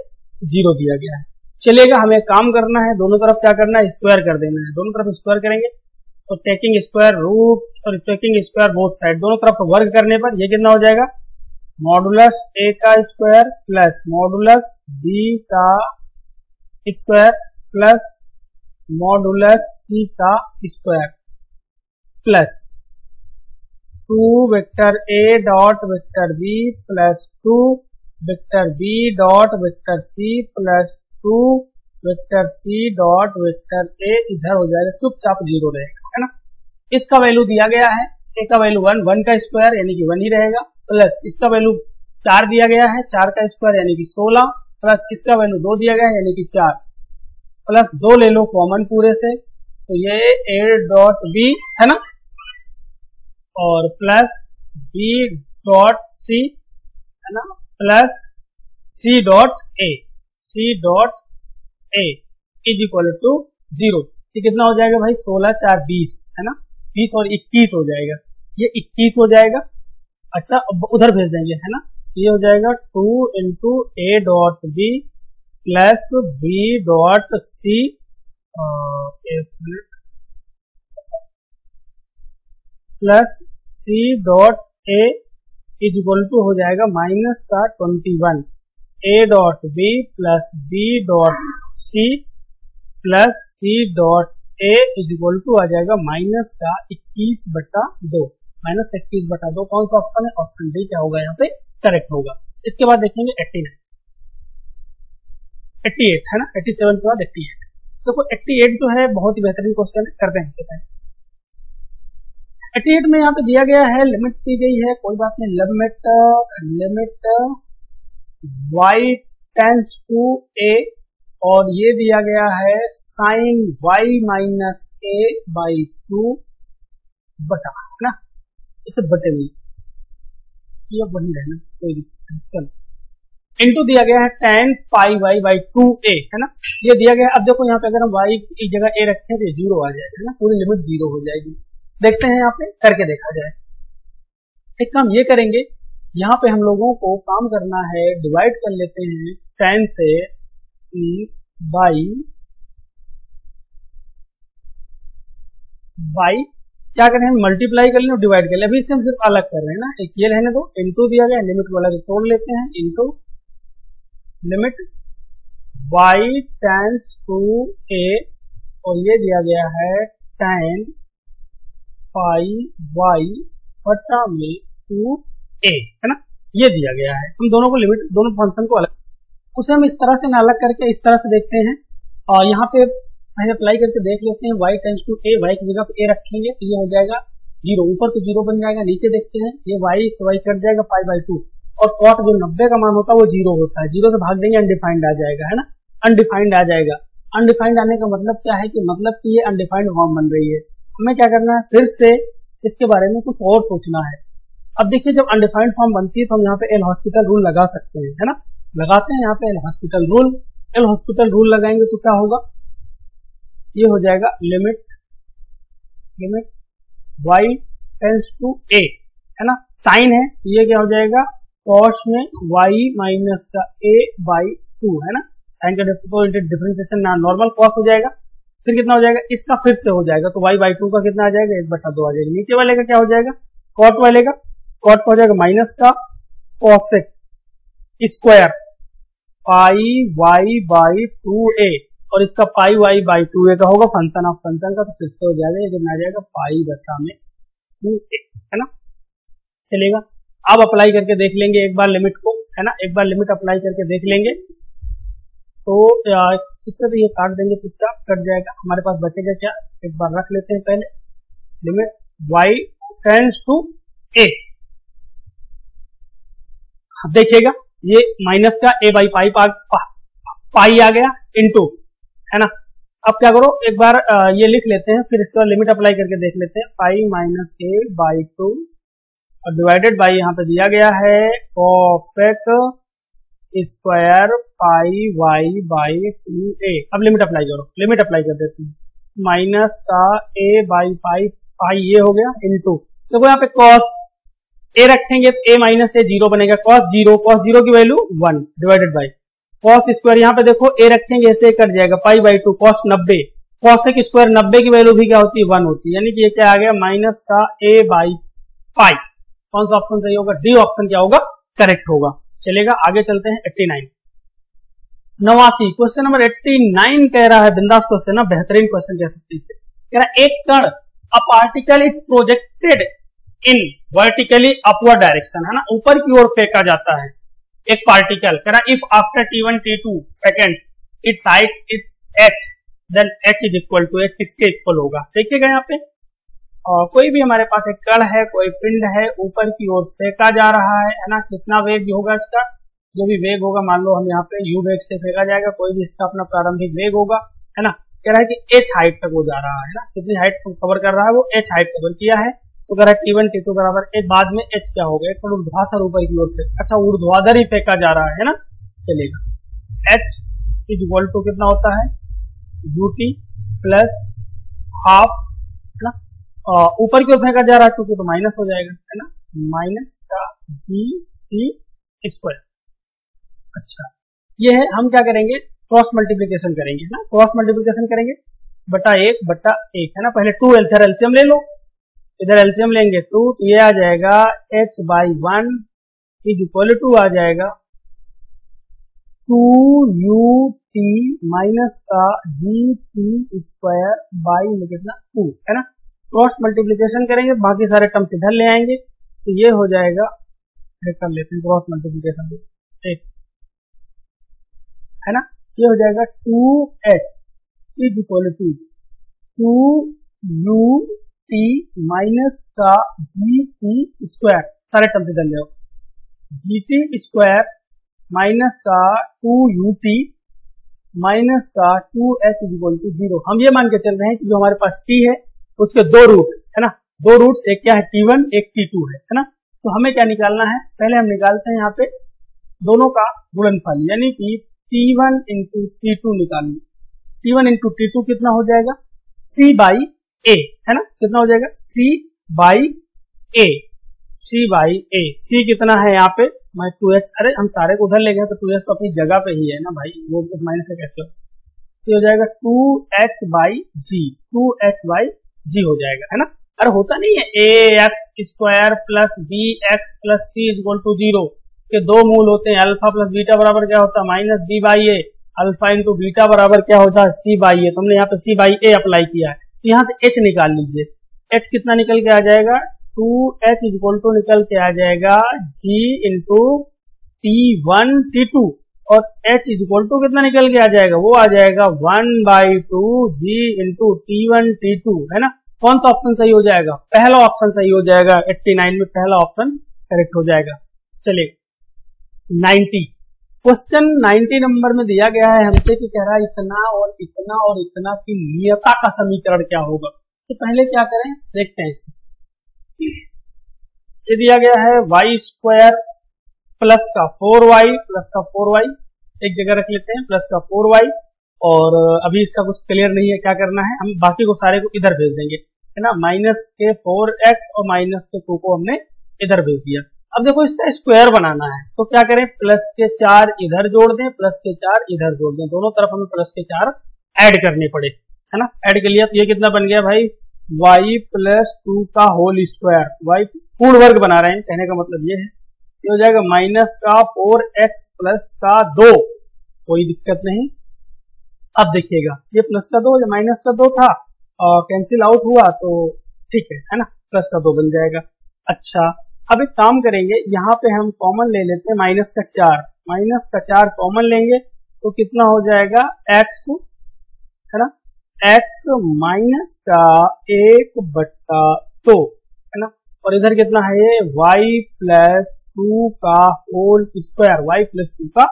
0 दिया गया है। चलेगा, हमें काम करना है, दोनों तरफ क्या करना है स्क्वायर कर देना है, दोनों तरफ स्क्वायर करेंगे तो टेकिंग स्क्वायर बोथ साइड, दोनों तरफ वर्ग करने पर यह कितना हो जाएगा मॉडुलस ए का स्क्वायर प्लस मॉडुलस बी का स्क्वायर प्लस मॉडुलस सी का स्क्वायर प्लस 2 वेक्टर ए dot vector B plus 2 vector B dot vector सी प्लस 2 वेक्टर सी डॉट वेक्टर ए, इधर हो जाएगा चुपचाप 0 रहेगा है ना। इसका वैल्यू दिया गया है, ए का वैल्यू 1 1 का स्क्वायर यानी कि 1 ही रहेगा, प्लस इसका वैल्यू 4 दिया गया है, 4 का स्क्वायर यानी कि 16, प्लस इसका वैल्यू 2 दिया गया है यानी कि 4, प्लस 2 ले लो कॉमन पूरे से तो ये ए डॉट बी है ना, और प्लस बी डॉट सी है ना, plus C dot A is equal to 0। ये कितना हो जाएगा भाई 16 4 20 है ना, 20 और 21 हो जाएगा, ये 21 हो जाएगा। अच्छा, अब उधर भेज देंगे है ना, ये हो जाएगा 2 into A dot B plus B dot C plus C dot A is equal to हो जाएगा माइनस का 21 A dot B plus B dot C plus C dot A is equal to आ जाएगा माइनस का 21/2, minus 21/2। कौन सा option है, option D क्या होगा यहाँ पे करेक्ट होगा। इसके बाद देखेंगे 88 है ना, 87 के बाद 88। देखो 88 जो है बहुत ही बेहतरीन क्वेश्चन है, करते हैं इससे पहले 88 में यहाँ पे दिया गया है लिमिट दी गई है, कोई बात नहीं, limit y tends to a और ये दिया गया है sine y minus a by 2 बटा है ना, इसे बटे हुई ये बनी रहना कोई दिक्कत। चलो इंटू दिया गया है tan pi Y by 2a है ना, ये दिया गया है। अब देखो यहाँ पे अगर हम y की जगह a रखें तो ये जीरो आ जाएगा है ना, पूरी लिमिट जीरो हो जाएगी। देखते हैं यहाँ पे करके देखा जाए। एक काम ये करेंगे, यहाँ पे हम लोगों को काम करना है, डिवाइड कर लेते हैं tan से बाई क्या करें हम मल्टीप्लाई कर लें और डिवाइड कर लें। अभी इसे हम सिर्फ अलग कर रहे हैं ना, एक ये रहने दो। इनटू दिया गया लिमिट को अलग तोड़ लेते हैं, into limit by tends to a और ये दिया गया है tan पाई वाई बटा में 2a है ना, ये दिया गया है। हम दोनों को लिमिट, दोनों फंक्शन को अलग, उसे हम इस तरह से ना अलग करके इस तरह से देखते हैं। और यहाँ पे पहले अप्लाई करके देख लेते हैं y tends to a, y की जगह पे a रखेंगे तो ये हो जाएगा जीरो, ऊपर तो जीरो बन जाएगा। नीचे देखते हैं ये y से y कट जाएगा पाई बाई 2 और cot जो 90 का मान होता है वो जीरो होता है, जीरो से भाग देंगे अनडिफाइंड आ जाएगा है ना, अनडिफाइंड आ जाएगा। अनडिफाइंड आने का मतलब क्या है कि मतलब की ये अनडिफाइंड फॉर्म बन रही है। हमें क्या करना है, फिर से इसके बारे में कुछ और सोचना है। अब देखिए जब अनडिफाइंड फॉर्म बनती है तो हम यहाँ पे एल हॉस्पिटल रूल लगा सकते हैं है ना, लगाते हैं यहाँ पे एल हॉस्पिटल रूल लगाएंगे तो क्या होगा, ये हो जाएगा limit y tends to a है ना, साइन है ये क्या हो जाएगा कॉस में y माइनस का a बाई 2 है ना, साइन का डिफरेंशिएशन नॉर्मल कॉस हो जाएगा। फिर कितना हो जाएगा इसका, फिर से हो जाएगा तो y बाई 2 का कितना आ जाएगा 1/2 आ जाएगा। नीचे वाले का क्या हो जाएगा कॉट वाले का, कॉट हो जाएगा माइनस का cosec square pi Y by 2a और इसका पाई वाई बाई 2a का होगा फंक्शन ऑफ फंक्शन का, तो फिर से हो जाएगा ये कितना आ जाएगा पाई बटा में 2a है ना, चलेगा। अब अप्लाई करके देख लेंगे एक बार लिमिट को है ना, एक बार लिमिट अप्लाई करके देख लेंगे तो इससे तो ये काट देंगे चुपचाप, कट जाएगा। हमारे पास बचेगा क्या, एक बार रख लेते हैं पहले limit y tends to a। देखिएगा ये माइनस का a बाई पाई पाई आ गया इनटू है ना। अब क्या करो एक बार ये लिख लेते हैं, फिर इसका लिमिट अप्लाई करके देख लेते हैं पाई माइनस a बाई 2 और डिवाइडेड बाई यहाँ पे दिया गया है cosec square pi Y by 2a। अब लिमिट अप्लाई करो, लिमिट अप्लाई कर देते हैं माइनस का a बाई पाई पाई ये हो गया इनटू, देखो यहाँ पे कॉस a रखेंगे तो a माइनस a जीरो बनेगा, कॉस जीरो की value 1 divided by cos square, यहाँ पे देखो a रखेंगे ऐसे कट जाएगा pi by 2 cos 90, cosec square 90 की वैल्यू भी क्या होती है 1 होती है, यानी कि ये क्या आ गया माइनस का a बाई पाई। कौन सा ऑप्शन सही होगा, डी ऑप्शन क्या होगा करेक्ट होगा। चलेगा आगे चलते हैं 89 क्वेश्चन नंबर 89 कह रहा है बिंदास क्वेश्चन ना, बेहतरीन क्वेश्चन कह सकते हैं। कह रहा है एक कण a particle is projected in vertically upward direction है ना, ऊपर की ओर फेंका जाता है एक पार्टिकल। कह रहा if after t1 t2 seconds its height its h then h is equal to h, किसके इक्वल होगा। देखिएगा यहाँ पे कोई भी हमारे पास एक कण है, कोई पिंड है, ऊपर की ओर फेंका जा रहा है ना, कितना वेग होगा इसका, जो भी वेग होगा मान लो हम यहाँ पे u वेग से फेंका जाएगा, कोई भी इसका अपना प्रारंभिक वेग होगा है ना। कह रहा है कि h हाइट तक वो जा रहा है ना, कितनी हाइट को कवर कर रहा है वो h हाइट कवर किया है, तो कह रहा है t1 t2 बराबर h, बाद में h क्या होगा एक ऊर्ध्वाधर ऊपर की ओर फेंका, अच्छा ऊर्ध्वाधर ही फेंका जा रहा है ना, चलेगा। h इज इक्वल टू कितना होता है ut प्लस हाफ है ना, ऊपर की ओर फेंका जा रहा है चूंकि तो माइनस हो जाएगा है ना, माइनस का g t स्क्वायर। अच्छा ये है, हम क्या करेंगे क्रॉस मल्टीप्लीकेशन करेंगे ना, क्रॉस मल्टीप्लीकेशन करेंगे बटा एक है ना, पहले 2 इधर एलसीएम ले लो, इधर एलसीएम लेंगे 2 तो ये आ जाएगा h by 1 is equal to आ जाएगा 2ut माइनस का gt स्क्वायर बाई में कितना 2 है ना। क्रॉस मल्टीप्लीकेशन करेंगे, बाकी सारे टर्म्स इधर ले आएंगे तो ये हो जाएगा, कर लेते हैं क्रॉस मल्टीप्लीकेशन एक है ना, ये हो जाएगा 2h is equal to 2ut minus का gt स्क्वायर, सारे टर्म से कर ले gt स्क्वायर माइनस का 2ut माइनस का 2h इक्वल टू 0। हम ये मान के चल रहे हैं कि जो हमारे पास t है उसके दो रूट है ना, दो रूट्स एक क्या है t1 एक t2 है ना। तो हमें क्या निकालना है, पहले हम निकालते हैं यहाँ पे दोनों का गुणनफल यानी कि t1 इंटू t2 निकालना। t1 इंटू t2 कितना हो जाएगा c बाई a है ना, कितना हो जाएगा c by a, c by a। c कितना है यहाँ पे मैं 2h, अरे हम सारे को उधर ले गए तो 2h तो अपनी जगह पे ही है ना भाई, वो माइनस का कैसे हो, तो हो जाएगा 2h by g, 2h by g हो जाएगा है ना। अरे होता नहीं है ax square plus bx plus c equal to 0 के दो मूल होते हैं, अल्फा प्लस बीटा बराबर क्या होता है minus b by a, alpha into beta बराबर क्या होता है c बाई a। तुमने यहाँ पे c बाई a अप्लाई किया है तो यहाँ से h निकाल लीजिए, h कितना निकल के आ जाएगा 2h इक्वल टू निकल के आ जाएगा g इंटू t1 t2 और h इक्वल टू कितना निकल के आ जाएगा वो आ जाएगा 1 by 2g into t1 t2 है ना। कौन सा ऑप्शन सही हो जाएगा, पहला ऑप्शन सही हो जाएगा 89 में पहला ऑप्शन करेक्ट हो जाएगा। चलिए 90 क्वेश्चन 90 नंबर में दिया गया है हमसे कि कह रहा है इतना और इतना और इतना की नियता का समीकरण क्या होगा। तो पहले क्या करें देखते हैं इसमें, ये दिया गया है वाई स्क्वायर प्लस का 4y एक जगह रख लेते हैं, प्लस का 4y और अभी इसका कुछ क्लियर नहीं है क्या करना है, हम बाकी को सारे को इधर भेज देंगे है ना। माइनस के 4x और माइनस के 2 को हमने इधर भेज दिया। अब देखो इसका स्क्वायर बनाना है तो क्या करें, प्लस के 4 इधर जोड़ दें, प्लस के 4 इधर जोड़ दें, दोनों तरफ हमें प्लस के 4 एड करने पड़े है ना। एड कर लिया तो ये कितना बन गया भाई y प्लस 2 का होल स्क्वायर, y पूर्ण वर्ग बना रहे हैं कहने का मतलब ये है। ये हो जाएगा माइनस का 4x प्लस का 2, कोई दिक्कत नहीं। अब देखिएगा ये प्लस का 2 माइनस का 2 था और कैंसिल आउट हुआ तो ठीक है ना, प्लस का 2 बन जाएगा। अच्छा अब एक काम करेंगे यहाँ पे हम कॉमन ले लेते हैं, माइनस का 4 कॉमन लेंगे तो कितना हो जाएगा x है ना, x माइनस का 1/2 है ना। और इधर कितना है ये y प्लस 2 का होल स्क्वायर, y प्लस 2 का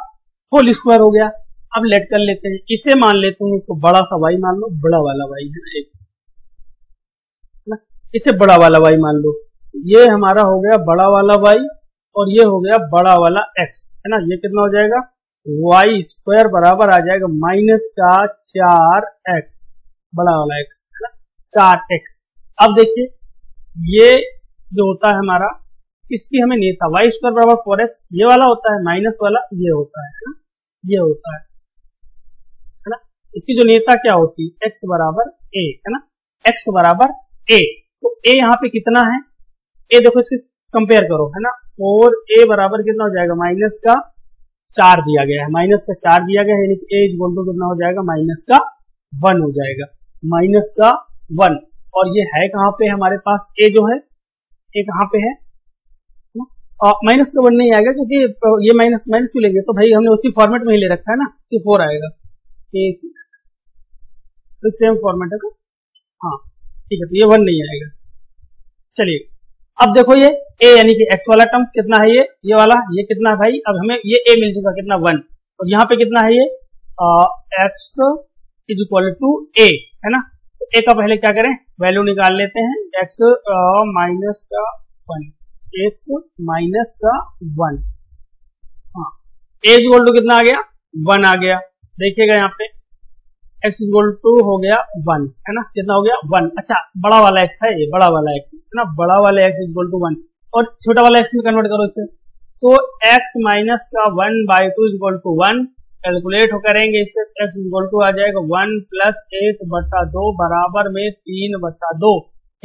होल स्क्वायर हो गया। अब लेट कर लेते हैं, इसे मान लेते हैं, इसको बड़ा सा y मान लो, बड़ा वाला y है ना, इसे बड़ा वाला y मान लो। ये हमारा हो गया बड़ा वाला y और ये हो गया बड़ा वाला x है ना। ये कितना हो जाएगा y स्क्वायर बराबर आ जाएगा माइनस का 4x बड़ा वाला x है ना, 4x। अब देखिए ये जो होता है हमारा इसकी हमें नहीं था, वाई स्क्वायर बराबर 4x ये वाला होता है माइनस वाला ये होता है ना, ये होता है ना। इसकी जो नेता क्या होती है x बराबर a है ना, x बराबर a। तो a यहाँ पे कितना है, a देखो इसके कंपेयर करो है ना, 4a बराबर कितना हो जाएगा माइनस का 4 दिया गया है, माइनस का 4 दिया गया है यानी कि a इक्वल टू कितना हो जाएगा माइनस का 1 हो जाएगा, माइनस का 1। और ये है कहाँ पे हमारे पास a जो है, a कहाँ पे है माइनस का 1 नहीं आएगा क्योंकि ये माइनस माइनस क्यों लेंगे, तो भाई हमने उसी फॉर्मेट में ही ले रखा है ना कि 4 आएगा, तो सेम फॉर्मेट है हाँ ठीक है, तो ये 1 नहीं आएगा। चलिए अब देखो ये a यानी कि x वाला टर्म्स कितना है, ये वाला ये कितना है भाई, अब हमें ये a मिल चुका कितना 1 और यहाँ पे कितना है ये x is equal to a है ना। तो a का पहले क्या करें वैल्यू निकाल लेते हैं, x माइनस का 1, x माइनस का 1 हाँ, a इज इक्वल टू कितना आ गया 1 आ गया। देखिएगा यहाँ पे x इक्वल टू हो गया 1 है ना, कितना हो गया 1। अच्छा बड़ा वाला x है ये बड़ा वाला x है ना, बड़ा वाला x इक्वल टू 1 और छोटा वाला x में कन्वर्ट करो इसे, तो x माइनस का 1 बाई 2 इक्वल टू 1 कैलकुलेट करेंगे इससे, x इक्वल टू आ जाएगा 1 प्लस 1/2 बराबर में 3/2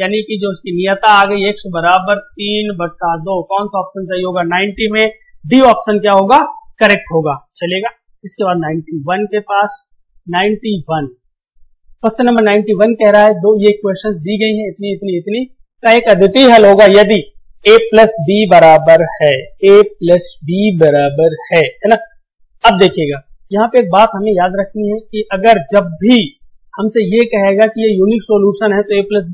यानी कि जो उसकी नियता आ गई x बराबर 3/2। कौन सा ऑप्शन सही होगा 90 में, डी ऑप्शन क्या होगा करेक्ट होगा। चलेगा इसके बाद 91 के पास 91 क्वेश्चन नंबर 91 कह रहा है दो ये क्वेश्चंस दी गई हैं इतनी इतनी इतनी का एक अद्वितीय हल होगा यदि a प्लस b बराबर है, a प्लस b बराबर है ना। अब देखिएगा यहाँ पे एक बात हमें याद रखनी है कि अगर जब भी हमसे ये कहेगा कि ये यूनिक सॉल्यूशन है तो a प्लस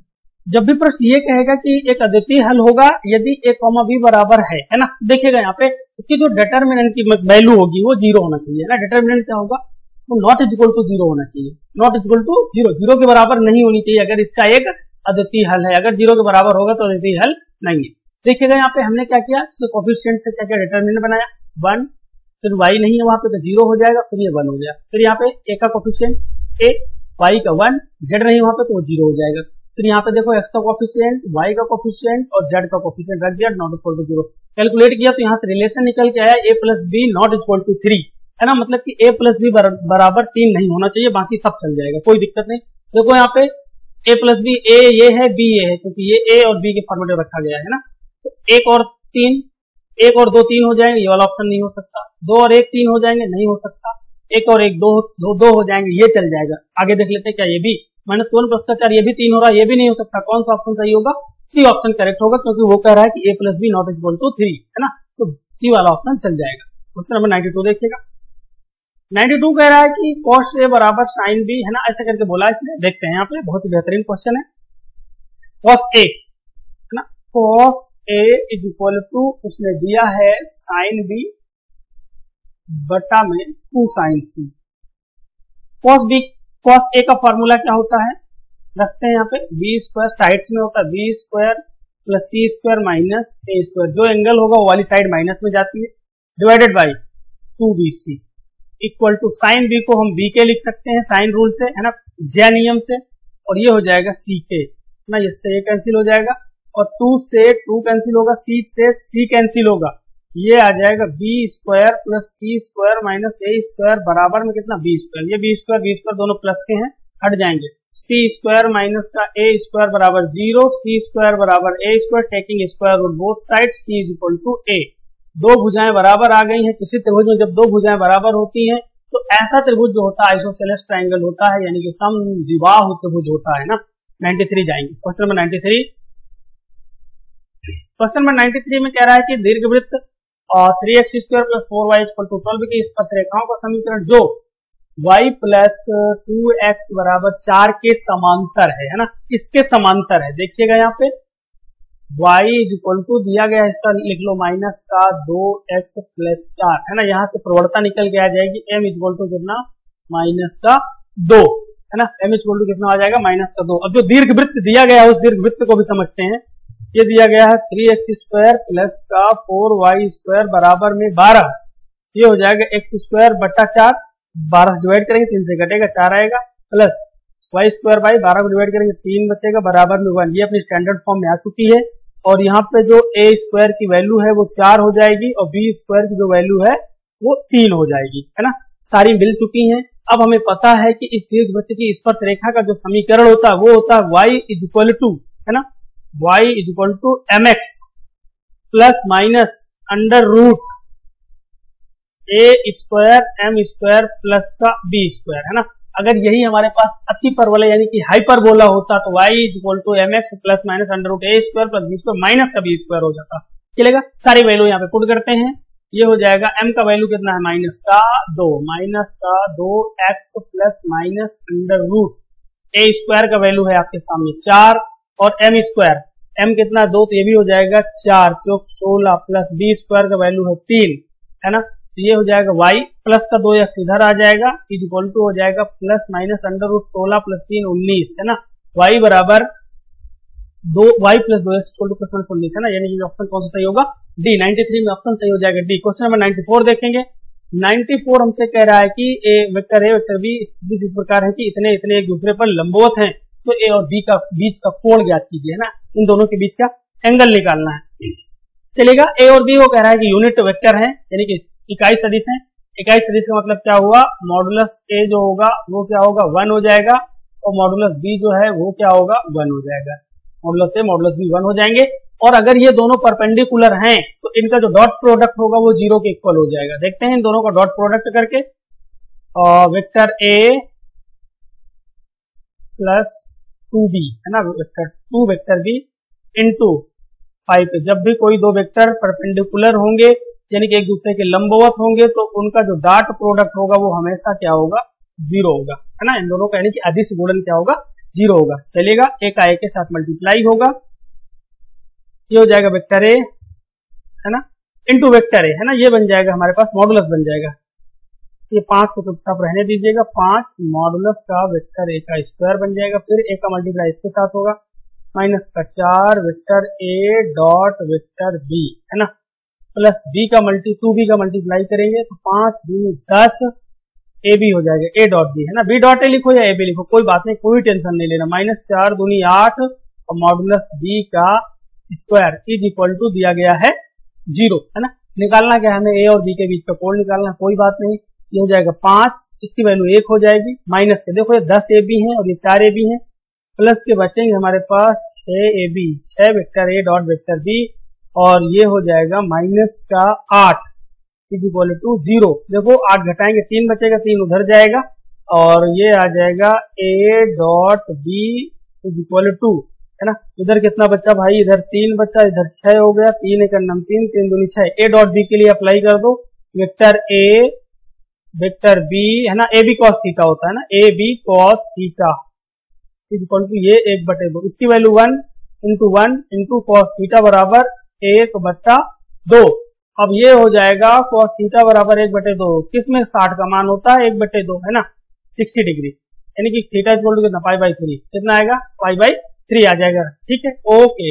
जब भी प्रश्न ये कहेगा कि एक अद्वितीय हल होगा यदि a कॉमा b बराबर है ना, देखेगा यहाँ पे इसकी जो डिटर्मिनेंट की वैल्यू होगी वो जीरो होना चाहिए ना। डिटर्मिनेंट क्या होगा, वो not is equal to zero होना चाहिए, not is equal to zero, zero के बराबर नहीं होनी चाहिए अगर इसका एक अद्वितीय हल है। अगर जीरो के बराबर होगा तो अद्वितीय हल नहीं है। देखेगा यहाँ पे हमने क्या किया, इसके कोफिशिएंट से क्या क्या डिटर्मिनेंट बनाया, वन, फिर वाई नहीं है वहां पे तो जीरो हो जाएगा, फिर ये वन हो जाएगा। फिर यहाँ पे ए का कोफिशिएंट ए, वाई का वन, जेड नहीं वहां पे तो जीरो हो जाएगा। फिर यहाँ पे देखो एक्स का कोफिशिएंट, वाई का कोफिशिएंट और जेड का कोफिशिएंट रख दिया, not equal to zero. Calculate किया तो यहाँ से रिलेशन निकल के आया ए plus B not equal to 3 है ना, मतलब कि ए प्लस बी बराबर 3 नहीं होना चाहिए, बाकी सब चल जाएगा, कोई दिक्कत नहीं। देखो यहाँ पे ए प्लस बी, ए ये है बी ये है, क्योंकि ये ए और बी के फॉर्मेट में रखा गया है ना। तो एक और तीन, एक और दो तीन हो जाएंगे, ये वाला ऑप्शन नहीं हो सकता। दो और एक तीन हो जाएंगे, नहीं हो सकता। एक और एक दो हो जाएंगे, ये चल जाएगा। आगे देख लेते हैं क्या, ये भी माइनस वन प्लस का 4, ये भी 3 हो रहा है, ये भी नहीं हो सकता। कौन सा ऑप्शन सही होगा, सी ऑप्शन करेक्ट होगा, क्योंकि वो कह रहा है कि ए plus B not equal to 3 है ना, तो सी वाला ऑप्शन चल जाएगा। क्वेश्चन नंबर 92 देखिएगा, 92 कह रहा है कि cos a बराबर साइन बी है ना, ऐसा करके बोला इसने। देखते हैं यहाँ पे, बहुत ही बेहतरीन क्वेश्चन है। cos a है ना, cos a is equal to उसने दिया है साइन बी बटा में 2 साइन सी। cos b, cos a का फॉर्मूला क्या होता है, रखते हैं यहाँ पे बी स्क्वायर, साइड्स में होता है बी स्क्वायर प्लस सी स्क्वायर माइनस ए स्क्वायर, जो एंगल होगा वो वाली साइड माइनस में जाती है, divided by 2bc equal to sine B को हम बी के लिख सकते हैं साइन रूल से है ना, जय नियम से, और ये हो जाएगा सी के ना, इससे ये कैंसिल हो जाएगा और 2 से 2 कैंसिल होगा, सी से सी कैंसिल होगा, ये आ जाएगा बी स्क्वायर प्लस सी स्क्वायर माइनस ए स्क्वायर बराबर में कितना, बी स्क्वायर। ये बी स्क्वायर दोनों प्लस के हैं, हट जाएंगे। सी स्क्वायर माइनस का ए स्क्वायर बराबर 0, सी स्क्वायर बराबर ए square, taking square root both side, C is equal to ए। दो भुजाएं बराबर आ गई हैं, किसी त्रिभुज में जब दो भुजाएं बराबर होती हैं तो ऐसा त्रिभुज जो होता है आइसोसेलेस ट्रायंगल होता है, यानी कि समद्विबाहु त्रिभुज होता है ना। 93 जाएंगे, क्वेश्चन नंबर 93। क्वेश्चन नंबर 93 में कह रहा है कि दीर्घवृत्त और 3x² plus 4y equal to 12 के स्पर्शरेखाओं का समीकरण जो y प्लस 2x बराबर 4 के समांतर है ना, इसके समांतर है। देखिएगा यहाँ पे y इज इक्वल टू दिया गया है, इसका लिख लो माइनस का 2x प्लस 4 है ना, यहाँ से प्रवणता निकल के आ जाएगी m इज इक्वल टू कितना, माइनस का 2 है ना, m इज इक्वल टू कितना आ जाएगा, माइनस का 2। अब जो दीर्घवृत्त दिया गया है उस दीर्घवृत्त को भी समझते हैं। ये दिया गया है 3x² प्लस का 4y² बराबर में 12, ये हो जाएगा x² बटा 4, 12 डिवाइड करेंगे 3 से घटेगा 4 आएगा, प्लस वाई स्क्वायर बाई 12 को डिवाइड करेंगे 3 बचेगा बराबर में 1, ये अपनी स्टैंडर्ड फॉर्म में आ चुकी है। और यहाँ पे जो ए स्क्वायर की वैल्यू है वो 4 हो जाएगी और बी स्क्वायर की जो वैल्यू है वो 3 हो जाएगी है ना, सारी मिल चुकी हैं। अब हमें पता है कि इस दीर्घवृत्त की स्पर्श रेखा का जो समीकरण होता है वो होता है वाई इज इक्वल टू है ना, Y is equal to M x plus minus under root A square M square plus का बी स्क्वायर है ना। अगर यही हमारे पास अति परवलय यानी कि हाइपरबोला होता तो y is equal to M x plus minus under root A square plus B square minus का बी स्क्वायर हो जाता। चलेगा, सारी वैल्यू यहाँ पे पुट करते हैं, ये हो जाएगा m का वैल्यू कितना है, माइनस का 2, माइनस का 2x plus minus under root ए स्क्वायर का वैल्यू है आपके सामने 4 और एम स्क्वायर, एम कितना 2 तो ये भी हो जाएगा 4×4=16 प्लस बी स्क्वायर का वैल्यू है 3 है ना, ये हो जाएगा y प्लस का 2x इधर आ जाएगा इज इक्वल टू हो जाएगा plus minus under root 16 plus 3 19 है ना, y बराबर 2y plus 2x equal to plus minus 19 है ना, यानी कि ऑप्शन कौन सा सही होगा, डी। 93 में ऑप्शन सही हो जाएगा डी। क्वेश्चन नंबर 94 देखेंगे, 94 हमसे कह रहा है कि a वेक्टर b स्थिति इस प्रकार है कि इतने इतने एक दूसरे पर लंबवत है, तो a और b का बीच का कोण ज्ञात कीजिए है ना, इन दोनों के बीच का एंगल निकालना है। चलेगा, a और b वो कह रहा है कि यूनिट वेक्टर है यानी कि इकाई सदिश है, इकाई सदिश का मतलब क्या हुआ, मॉडुलस ए जो होगा वो क्या होगा 1 हो जाएगा और मॉडुलस बी जो है वो क्या होगा 1 हो जाएगा, मॉडुलस ए मॉडुलस बी 1 हो जाएंगे। और अगर ये दोनों परपेंडिकुलर हैं तो इनका जो डॉट प्रोडक्ट होगा वो 0 के इक्वल हो जाएगा। देखते हैं इन दोनों का डॉट प्रोडक्ट करके, वेक्टर ए प्लस 2b है ना, वेक्टर 2 वेक्टर बी इंटू 5, जब भी कोई दो वेक्टर परपेंडिकुलर होंगे यानी कि एक दूसरे के लंबवत होंगे तो उनका जो डॉट प्रोडक्ट होगा वो हमेशा क्या होगा, 0 होगा है ना, इन दोनों का यानी कि अदिश गुणन क्या होगा, जीरो होगा, चलेगा एक आय के साथ मल्टीप्लाई होगा, ये हो जाएगा वेक्टर ए है ना इनटू वेक्टर ए है ना, ये बन जाएगा हमारे पास मॉडुलस बन जाएगा। ये पांच को चुपचाप रहने दीजिएगा, पांच मॉडुलस का वेक्टर ए का स्क्वायर बन जाएगा, फिर ए का मल्टीप्लाई इसके साथ होगा माइनस का चार वेक्टर ए डॉट वेक्टर बी है ना, प्लस बी का मल्टीप्लाई करेंगे तो पांच दूनी दस, ए बी हो जाएगा ए डॉट बी है ना, बी डॉट ए लिखो या ए बी लिखो कोई बात नहीं, कोई टेंशन नहीं लेना, माइनस चार दूनी आठ और मॉडुलस बी का स्क्वायर इज इक्वल टू दिया गया है जीरो है ना। निकालना क्या हमें ए और बी के बीच का कोण निकालना, कोई बात नहीं, ये हो जाएगा पांच, इसकी वैल्यू एक हो जाएगी माइनस के, देखो ये दस ए बी है और ये चार ए बी है, प्लस के बचेंगे हमारे पास छह ए बी, छह वेक्टर ए डॉट वेक्टर बी, और ये हो जाएगा माइनस का आठ इज इक्वल टू जीरो, देखो आठ घटाएंगे तीन बचेगा, तीन उधर जाएगा और ये आ जाएगा ए dot B is equal to है ना, इधर कितना बचा भाई, इधर तीन बचा, इधर छह हो गया, तीन एक नम तीन, तीन दूनी छह, ए डॉट बी के लिए अप्लाई कर दो, वेक्टर ए वेक्टर बी है ना, ए बी कॉस थीटा होता है ना, A B cos theta is equal to ये एक बटे दो, इसकी value one into cos theta बराबर एक बट्टा दो। अब ये हो जाएगा कॉस थीटा बराबर एक बटे दो, किसमें साठ का मान होता है एक बटे दो है ना 60 डिग्री, यानी कि थीटा इज इक्वल टू कितना पाई बाई थ्री, कितना आएगा पाई बाई 3 आ जाएगा, ठीक है ओके।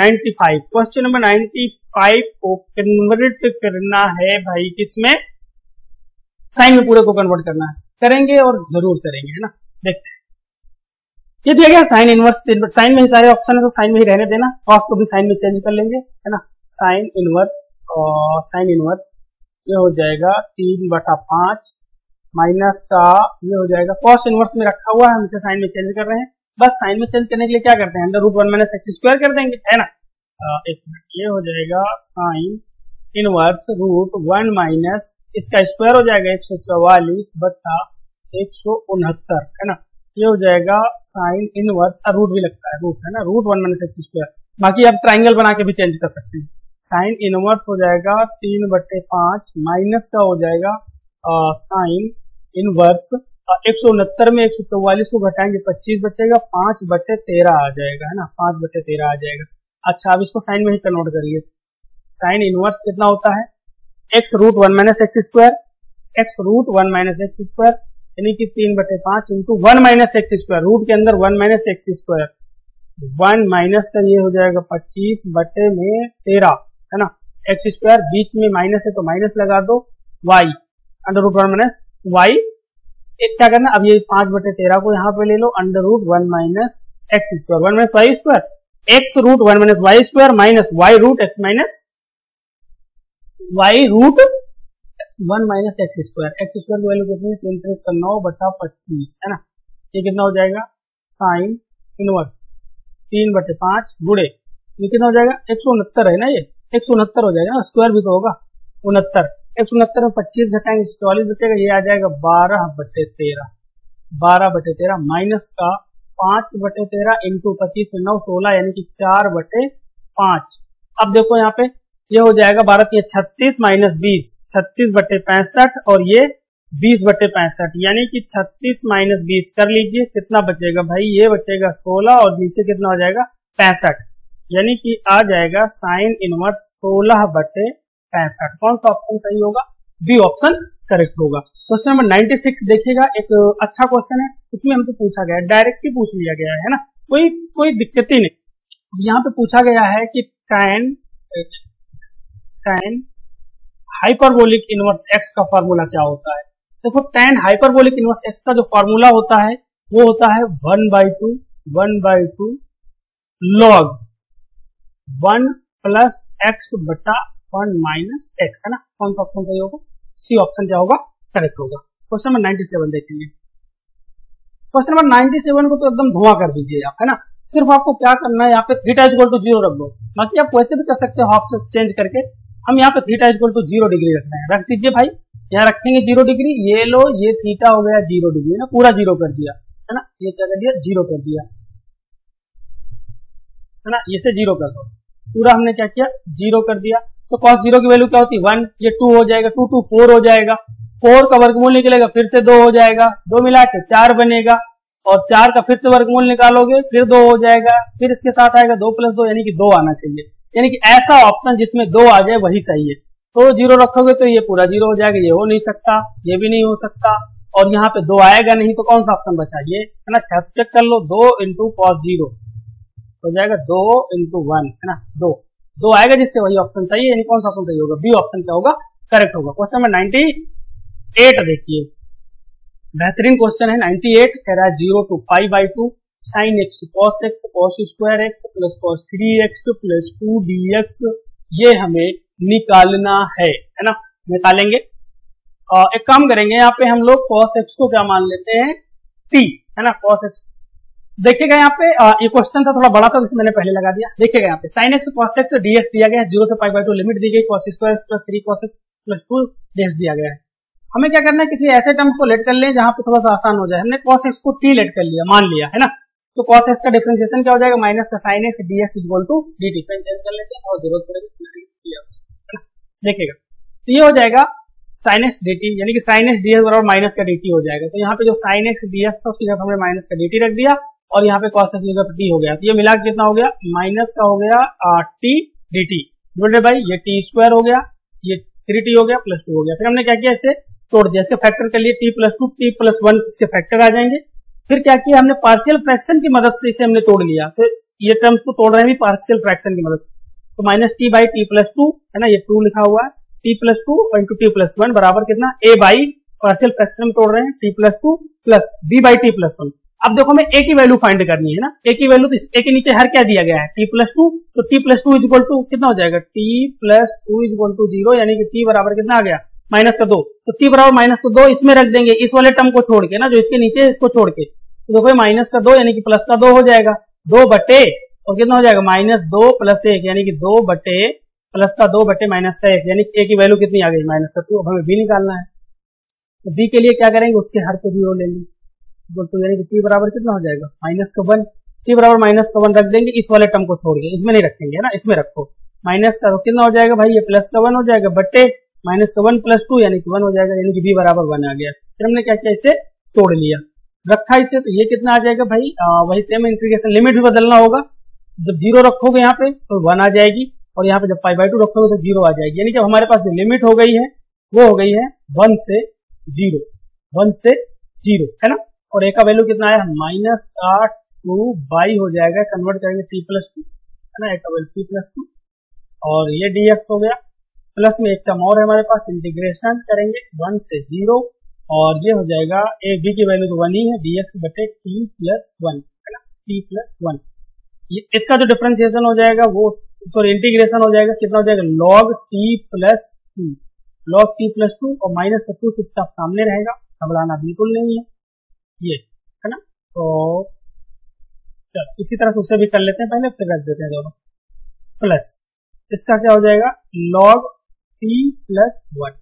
95 क्वेश्चन नंबर 95 को कन्वर्ट करना है भाई किसमें, साइन में पूरे को कन्वर्ट करना है, करेंगे और जरूर करेंगे है ना, देखते हैं। ये दिया गया साइन इनवर्स, साइन में ही सारे ऑप्शन है तो साइन में ही रहने देना, कॉस को भी साइन में चेंज कर लेंगे है ना, साइन इनवर्स और साइन इनवर्स ये हो जाएगा 3/5 माइनस का ये हो जाएगा कॉस इनवर्स में रखा हुआ है, हम इसे साइन में चेंज कर रहे हैं, बस साइन में चेंज करने के लिए क्या करते हैं under root 1 minus x square कर देंगे है ना, एक मिनट ये हो जाएगा साइन इनवर्स रूट 1 माइनस इसका स्क्वायर हो जाएगा 144/169 है ना, ये हो जाएगा साइन इनवर्स रूट भी लगता है रूट है ना, रूट 1 माइनस एक्स स्क्वायर, बाकी आप ट्राइंगल बना के भी चेंज कर सकते हैं। साइन इनवर्स हो जाएगा 3/5 माइनस का हो जाएगा साइन इनवर्स 169 में 144 को घटाएंगे 25 बचेगा, 5/13 आ जाएगा है ना, 5/13 आ जाएगा। अच्छा अब इसको साइन में ही कन्वर्ट करिए, साइन इनवर्स कितना होता है x root 1 minus x square, x root 1 minus x square यानी कि 3/5 into 1 minus x square, root के अंदर 1 माइनस एक्स स्क्वायर, 1 माइनस का ये हो जाएगा 25/13 है ना, एक्स स्क्वायर बीच में माइनस है तो माइनस लगा दो, Y under root 1 minus Y, एक क्या करना अब ये 5/13 को यहाँ पे ले लो under root 1 minus x square, 1 minus Y square, x root 1 minus Y square minus Y root x minus Y root 1 minus x square, x square की वैल्यू कितनी 3/9/25 है ना, ये कितना हो जाएगा साइन इनवर्स 3/5 गुड़े ये कितना हो जाएगा 169 है ना, ये 169 हो जाएगा स्क्वायर भी तो होगा 69, 169 में 25 घटाएंगे 44 बचेगा, ये आ जाएगा 12/13, 12/13 माइनस का 5/13 इंटू 25 में 9 16 यानी कि 4/5। अब देखो यहाँ पे ये हो जाएगा 12×3 = 36 माइनस 20 36/65 और ये 20/65 यानी कि 36 माइनस 20 कर लीजिए, कितना बचेगा भाई ये बचेगा 16 और नीचे कितना हो जाएगा 65 यानी कि आ जाएगा साइन इनवर्स 16/65। कौन सा ऑप्शन सही होगा, बी ऑप्शन करेक्ट होगा। क्वेश्चन नंबर 96 देखिएगा, एक अच्छा क्वेश्चन है, इसमें हमसे पूछा गया डायरेक्ट ही पूछ लिया गया है ना, कोई दिक्कत ही नहीं। यहाँ पे पूछा गया है कि tan हाइपरबोलिक इनवर्स एक्स का फॉर्मूला क्या होता है। देखो tan हाइपरबोलिक इनवर्स एक्स का जो फॉर्मूला होता है वो होता है 1/2 लॉग 1 + x/1 - x है ना। कौन सा ऑप्शन सही होगा, सी ऑप्शन क्या होगा करेक्ट होगा। क्वेश्चन नंबर 97 देखेंगे, क्वेश्चन नंबर 97 को तो एकदम धुआं कर दीजिए आप है ना। सिर्फ आपको क्या करना है, यहाँ पे थीटा इज इक्वल टू 0 रख दो, बाकी आप वैसे भी कर सकते हो ऑप्शन चेंज करके। हम यहाँ पे theta is equal to 0 degree रखना है, रख दीजिए भाई, यहाँ रखेंगे 0 डिग्री। ये लो ये थीटा हो गया 0 डिग्री ना, पूरा 0 कर दिया है ना, ये क्या कर दिया 0 कर दिया है ना, ये से 0 कर दो पूरा, हमने क्या किया 0 कर दिया। तो cos 0 की वैल्यू क्या होती है 1, ये 2 हो जाएगा, 2 2 4 हो जाएगा, 4 का वर्गमूल निकलेगा फिर से 2 हो जाएगा, 2 मिला के 4 बनेगा। और 4 का फिर से वर्गमूल निकालोगे फिर 2 हो जाएगा, फिर इसके साथ आएगा 2 + 2 यानी कि 2 आना चाहिए, यानी कि ऐसा ऑप्शन जिसमें 2 आ जाए वही सही है। तो 0 रखोगे तो ये पूरा 0 हो जाएगा, ये हो नहीं सकता, ये भी नहीं हो सकता, और यहाँ पे 2 आएगा नहीं तो कौन सा ऑप्शन बचा, ये है ना। चेक कर लो 2 × cos 0 हो जाएगा 2 × 1 है ना, 2 आएगा जिससे वही ऑप्शन सही है, यानी कौन सा ऑप्शन सही होगा, बी ऑप्शन क्या होगा, करेक्ट होगा। क्वेश्चन नंबर 98 देखिए, बेहतरीन क्वेश्चन है 98। कह रहा है 0 to π/2 sin x cos x cos² x cos 3x + 2dx ये हमें निकालना है ना, निकालेंगे। और एक काम करेंगे, यहाँ पे हम लोग cos x को क्या मान लेते हैं, t है ना, cos x। देखिएगा यहाँ पे ये क्वेश्चन था थोड़ा बड़ा था जिसे मैंने पहले लगा दिया। देखिएगा यहाँ पे sin x cos x dx दिया गया है, 0 से π/2 लिमिट दी गई, cos² x + 3 cos x + 2 dx दिया गया है। हमें क्या करना है, किसी ऐसे टर्म को लेट कर लें जहां पे थोड़ा सा आसान हो जाए। हमने cos x को t लेट कर लिया, मान लिया है ना, तो cos x का डिफरेंशिएशन क्या हो जाएगा, माइनस का sin x dx = dt। कर लेते हैं, जरूरत पड़ेगी। देखिएगा तो ये हो जाएगा sin x dt, यानी कि sin x dx बराबर माइनस का dt हो जाएगा। तो यहाँ पे जो sin x dx था उसकी जगह हमने माइनस का dt रख दिया, और यहाँ पे cos x dt हो गया। तो ये मिला कितना हो गया, माइनस का हो गया t dt डिवाइडेड बाई ये t² हो गया, ये 3t हो गया, +2 हो गया। फिर हमने क्या किया, इसे तोड़ दिया, इसके फैक्टर के लिए t + 2 t + 1 इसके फैक्टर आ जाएंगे। फिर क्या किया हमने, पार्शियल फ्रैक्शन की मदद से इसे हमने तोड़ लिया, तो ये टर्म्स को तोड़ रहे हैं पार्शियल फ्रैक्शन की मदद से। तो माइनस t बाई t + 2 है ना, ये 2 लिखा हुआ है, t + 2 इंटू t + 1 बराबर कितना, a बाई पार्शियल फ्रैक्शन में तोड़ रहे हैं t + 2 plus b by t + 1। अब देखो हमें a की वैल्यू फाइंड करनी है ना, a की वैल्यू तो a के नीचे हर क्या दिया गया है, t + 2। तो t + 2 = कितना हो जाएगा, t + 2 = 0, यानी कि t बराबर कितना आ गया, -2। तो t बराबर -2 इसमें रख देंगे, इस वाले टर्म को छोड़ के ना, जो इसके नीचे इसको छोड़ के। तो देखो -2 यानी कि +2 हो जाएगा, 2 बटे और कितना हो जाएगा, -2 + 1 यानी कि 2 बटे +2 बटे -1, यानी कि a की वैल्यू कितनी आ गई, -2। अब हमें b निकालना है, तो b के लिए क्या करेंगे, उसके हर को 0 ले लेंगे, तो यानी कि t बराबर कितना हो जाएगा, -1। t बराबर -1 रख देंगे इस वाले टर्म को छोड़ के, इसमें नहीं रखेंगे है ना, इसमें रखो -1 कितना हो जाएगा भाई, ये +1 हो जाएगा बटे -1 +2 यानी कि 1 हो जाएगा, यानी कि b बराबर 1 आ गया। फिर हमने क्या किया, इसे तोड़ लिया, रखा इसे, तो ये कितना आ जाएगा भाई, वही सेम इंटीग्रेशन, लिमिट भी बदलना होगा। जब 0 रखोगे यहाँ पे तो 1 आ जाएगी, और यहाँ पे जब π/2 रखोगे तो 0 आ जाएगी, यानी कि हमारे पास जो लिमिट हो गई है वो हो गई है 1 से 0 है ना। और a का वैल्यू कितना आया, -2/2 हो जाएगा, कन्वर्ट करेंगे t + 2 है ना, a का वैल्यू t + 2, और ये dx हो गया, प्लस में एक टर्म और है हमारे पास, इंटीग्रेशन करेंगे 1 से 0, और ये हो जाएगा a b की वैल्यू तो 1 ही है, dx बटे t + 1 है ना, t + 1। इसका जो डिफरेंशिएशन हो जाएगा वो सॉरी इंटीग्रेशन हो जाएगा, कितना हो जाएगा, log t प्लस टू, और -2 चुपचाप सामने रहेगा, घबराना बिल्कुल नहीं है, ये है ना। तो चल इसी तरह से उसे भी कर लेते हैं, पहले फिर रख देते हैं दोनों, प्लस इसका क्या हो जाएगा, log t + 1।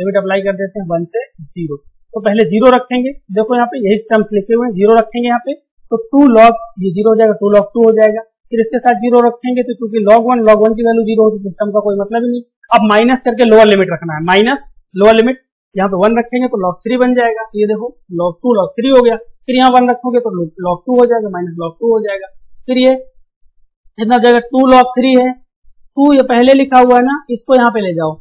लिमिट अप्लाई कर देते हैं 1 से 0, तो पहले 0 रखेंगे, देखो यहाँ पे यही टर्म्स लिखे हुए हैं, 0 रखेंगे यहाँ पे तो 2 log ये 0 हो जाएगा, 2 log 2 हो जाएगा। फिर इसके साथ 0 रखेंगे तो चूंकि log 1 की वैल्यू 0 होती है, सिस्टम का कोई मतलब ही नहीं। अब माइनस करके लोअर लिमिट रखना है, माइनस लोअर लिमिट यहाँ पे 1 रखेंगे तो log 3 बन जाएगा, ये देखो log 2 log 3 हो गया। फिर यहाँ 1 रखोगे तो log 2 हो जाएगा, -log 2 हो जाएगा। फिर ये कितना हो जाएगा, 2 log 3 है, 2 ये पहले लिखा हुआ है ना, इसको यहाँ पे ले जाओ,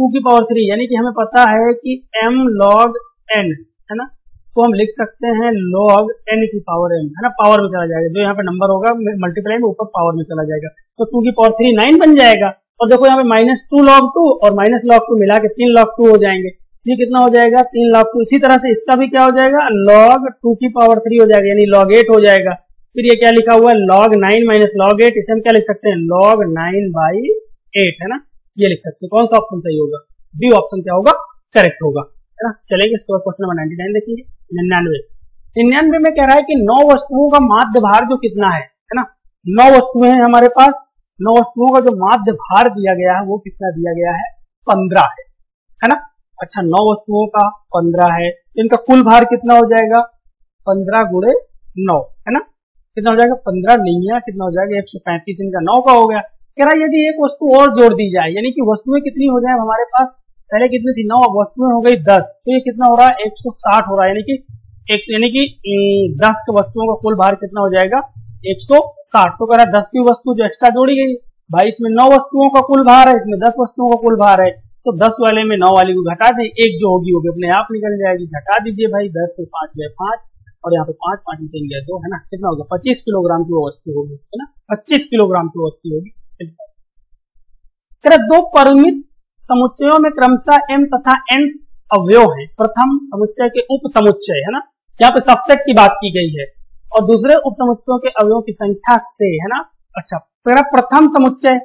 2 की पावर 3, यानी कि हमें पता है कि m log n है ना, तो हम लिख सकते हैं log n की पावर m है ना, पावर में चला जाएगा, जो यहाँ पे नंबर होगा मल्टीप्लाई में ऊपर पावर में चला जाएगा, तो 2 की पावर 3 9 बन जाएगा। और देखो यहाँ पे -2 log 2 और -log 2 मिला के 3 log 2 हो जाएंगे, ये कितना हो जाएगा, 3 log 2। इसी तरह से इसका भी क्या हो जाएगा, log 2 की पावर 3 हो जाएगा, यानी log 8 हो जाएगा। फिर ये क्या लिखा हुआ है, log 9 - log 8, इसे हम क्या लिख सकते हैं, log 9/8 है ना, ये लिख सकते हैं। कौन सा ऑप्शन सही होगा, बी ऑप्शन क्या होगा, करेक्ट होगा है ना। चलेंगे इसके बाद क्वेश्चन नंबर 99 देखेंगे। 99 में कह रहा है कि 9 वस्तुओं का माध्य भार जो कितना है ना, 9 वस्तुएं हैं हमारे पास, 9 वस्तुओं का जो माध्य भार दिया गया है वो कितना दिया गया है, 15 है ना। अच्छा, 9 वस्तुओं का 15 है, इनका कुल भार कितना हो जाएगा, 15 × 9 है ना, कितना हो जाएगा, 15 कितना हो जाएगा, 135 इनका 9 का हो गया। कह रहा है यदि एक वस्तु और जोड़ दी जाए, यानी कि वस्तुएं कितनी हो जाए हमारे पास, पहले कितनी थी 9, अब वस्तुएं हो गई 10, तो ये कितना हो रहा है, 160 हो रहा है, यानी कि एक यानी कि 10 की वस्तुओं का कुल भार कितना हो जाएगा 160। तो कह रहा 10 की वस्तु जो एक्स्ट्रा जोड़ी गई भाई इसमें 9 वस्तुओं का कुल भार है, इसमें 10 वस्तुओं का कुल भार है, तो 10 वाले में 9 वाली को घटा दें, एक जो होगी वो भी अपने आप निकल जाएगी। घटा दीजिए भाई 10 में 5 गए 5 और यहाँ पे 5 निकल गए 2, है ना, कितना होगा 25 किलोग्राम की वस्तु होगी, है ना, 25 किलोग्राम की वस्तु होगी। दो परिमित समुच्चयों में क्रमशः m तथा n अवयव है, प्रथम समुच्चय के उप समुच्चय, है ना, यहाँ पे सबसेट की बात की गई है, और दूसरे उप समुच्चयों के अवयवों की संख्या से, है ना। अच्छा प्रथम समुच्चय,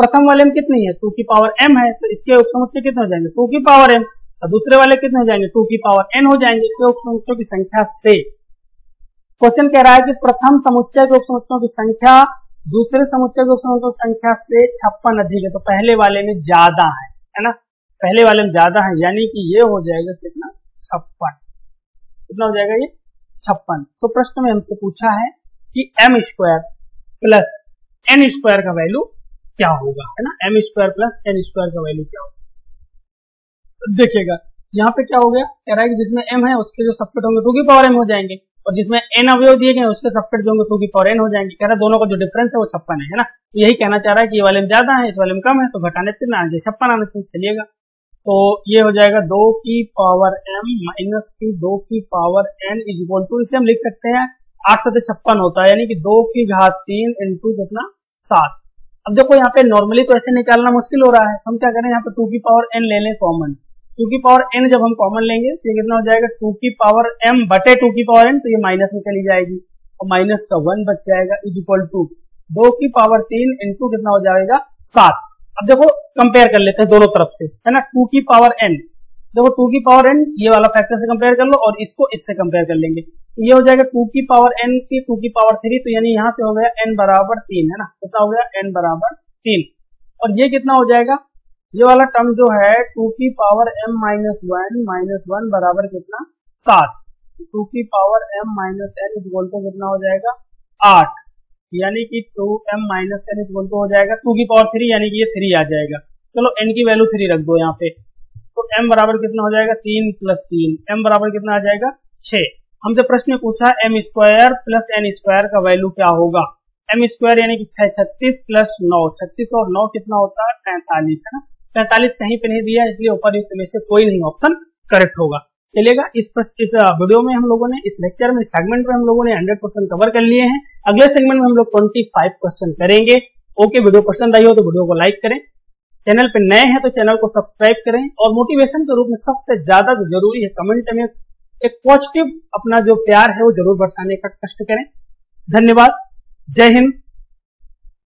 प्रथम वाले में कितनी है 2 की पावर m है, तो इसके उप समुच्चय कितने हो जाएंगे 2 की पावर m, और दूसरे वाले कितने हो जाएंगे 2 की पावर n हो जाएंगे, तो उप समुच्चयों की संख्या से। क्वेश्चन कह रहा है कि प्रथम समुच्चय के उप समुच्चयों की संख्या दूसरे समुच्चय के उप समुच्चयों की संख्या से 56 अधिक है, तो पहले वाले में ज्यादा है ना, पहले वाले में ज्यादा है, यानी कि ये हो जाएगा कितना 56, कितना हो जाएगा ये 56। तो प्रश्न में हमसे पूछा है कि m square plus n square का वैल्यू क्या होगा, है ना, m square plus n square का वैल्यू क्या होगा। देखिएगा यहाँ पे क्या हो गया, कह रहा है कि जिसमें m है उसके जो सबसेट होंगे 2 की पावर m हो जाएंगे, और जिसमें n अवयव दिए गए उसके सबसेट जो होंगे 2 की पावर n हो जाएंगे। कह रहा है दोनों का जो डिफरेंस है वो 56 है ना, तो यही कहना चाह रहा है कि ये वाले में ज्यादा है इस वाले में कम है, तो घटाने कितना आना चाहिए 56 आना चाहिए। चलिएगा तो ये हो जाएगा 2 की पावर m माइनस की 2 की power n is equal to, इसे हम लिख सकते हैं 8 से 56 होता है, यानी कि 2 की घात 3 इंटू कितना 7। अब देखो यहाँ पे नॉर्मली तो ऐसे निकालना मुश्किल हो रहा है, हम क्या करें यहाँ पे 2 की पावर n ले लें कॉमन, 2 की पावर n जब हम कॉमन लेंगे तो ये कितना हो जाएगा 2 की पावर m बटे 2 की पावर n, तो ये माइनस में चली जाएगी और माइनस का 1 बच जाएगा इज इक्वल टू 2 की पावर 3 इंटू कितना हो जाएगा 7। अब देखो कंपेयर कर लेते हैं दोनों तरफ से, है ना, 2 की पावर n, देखो 2 की पावर n ये वाला फैक्टर से कंपेयर कर लो और इसको इससे कंपेयर कर लेंगे, ये हो जाएगा 2 की पावर n की 2 की पावर 3, तो यानी यहाँ से हो गया n बराबर 3, है ना, कितना हो गया n बराबर 3, और ये कितना हो जाएगा ये वाला टर्म जो है 2 की पावर m माइनस 1 बराबर कितना 7, 2 की power m minus n equal to कितना हो जाएगा 8, यानी कि 2m minus n equal to हो जाएगा 2 की पावर 3, यानी कि ये 3 आ जाएगा। चलो n की वैल्यू 3 रख दो यहाँ पे, तो m बराबर कितना हो जाएगा 3 प्लस 3, m बराबर कितना आ जाएगा 6। हमसे प्रश्न में पूछा m square plus n square का वैल्यू क्या होगा, m स्क्वायर यानी कि 6 36 प्लस 9, 36 और 9 कितना होता है 45, है ना, 45 कहीं पे नहीं दिया इसलिए उपरोक्त में से कोई नहीं ऑप्शन करेक्ट होगा। चलेगा इस वीडियो में हम लोगों ने, इस लेक्चर में, सेगमेंट में हम लोगों ने 100% कवर कर लिए हैं। अगले सेगमेंट में हम लोग 25 क्वेश्चन करेंगे। ओके, वीडियो पसंद आई हो तो वीडियो को लाइक करें, चैनल पे नए हैं तो चैनल को सब्सक्राइब करें, और मोटिवेशन के रूप में सबसे ज्यादा जरूरी है कमेंट में एक पॉजिटिव अपना जो प्यार है वो जरूर बरसाने का कष्ट करें। धन्यवाद, जय हिंद।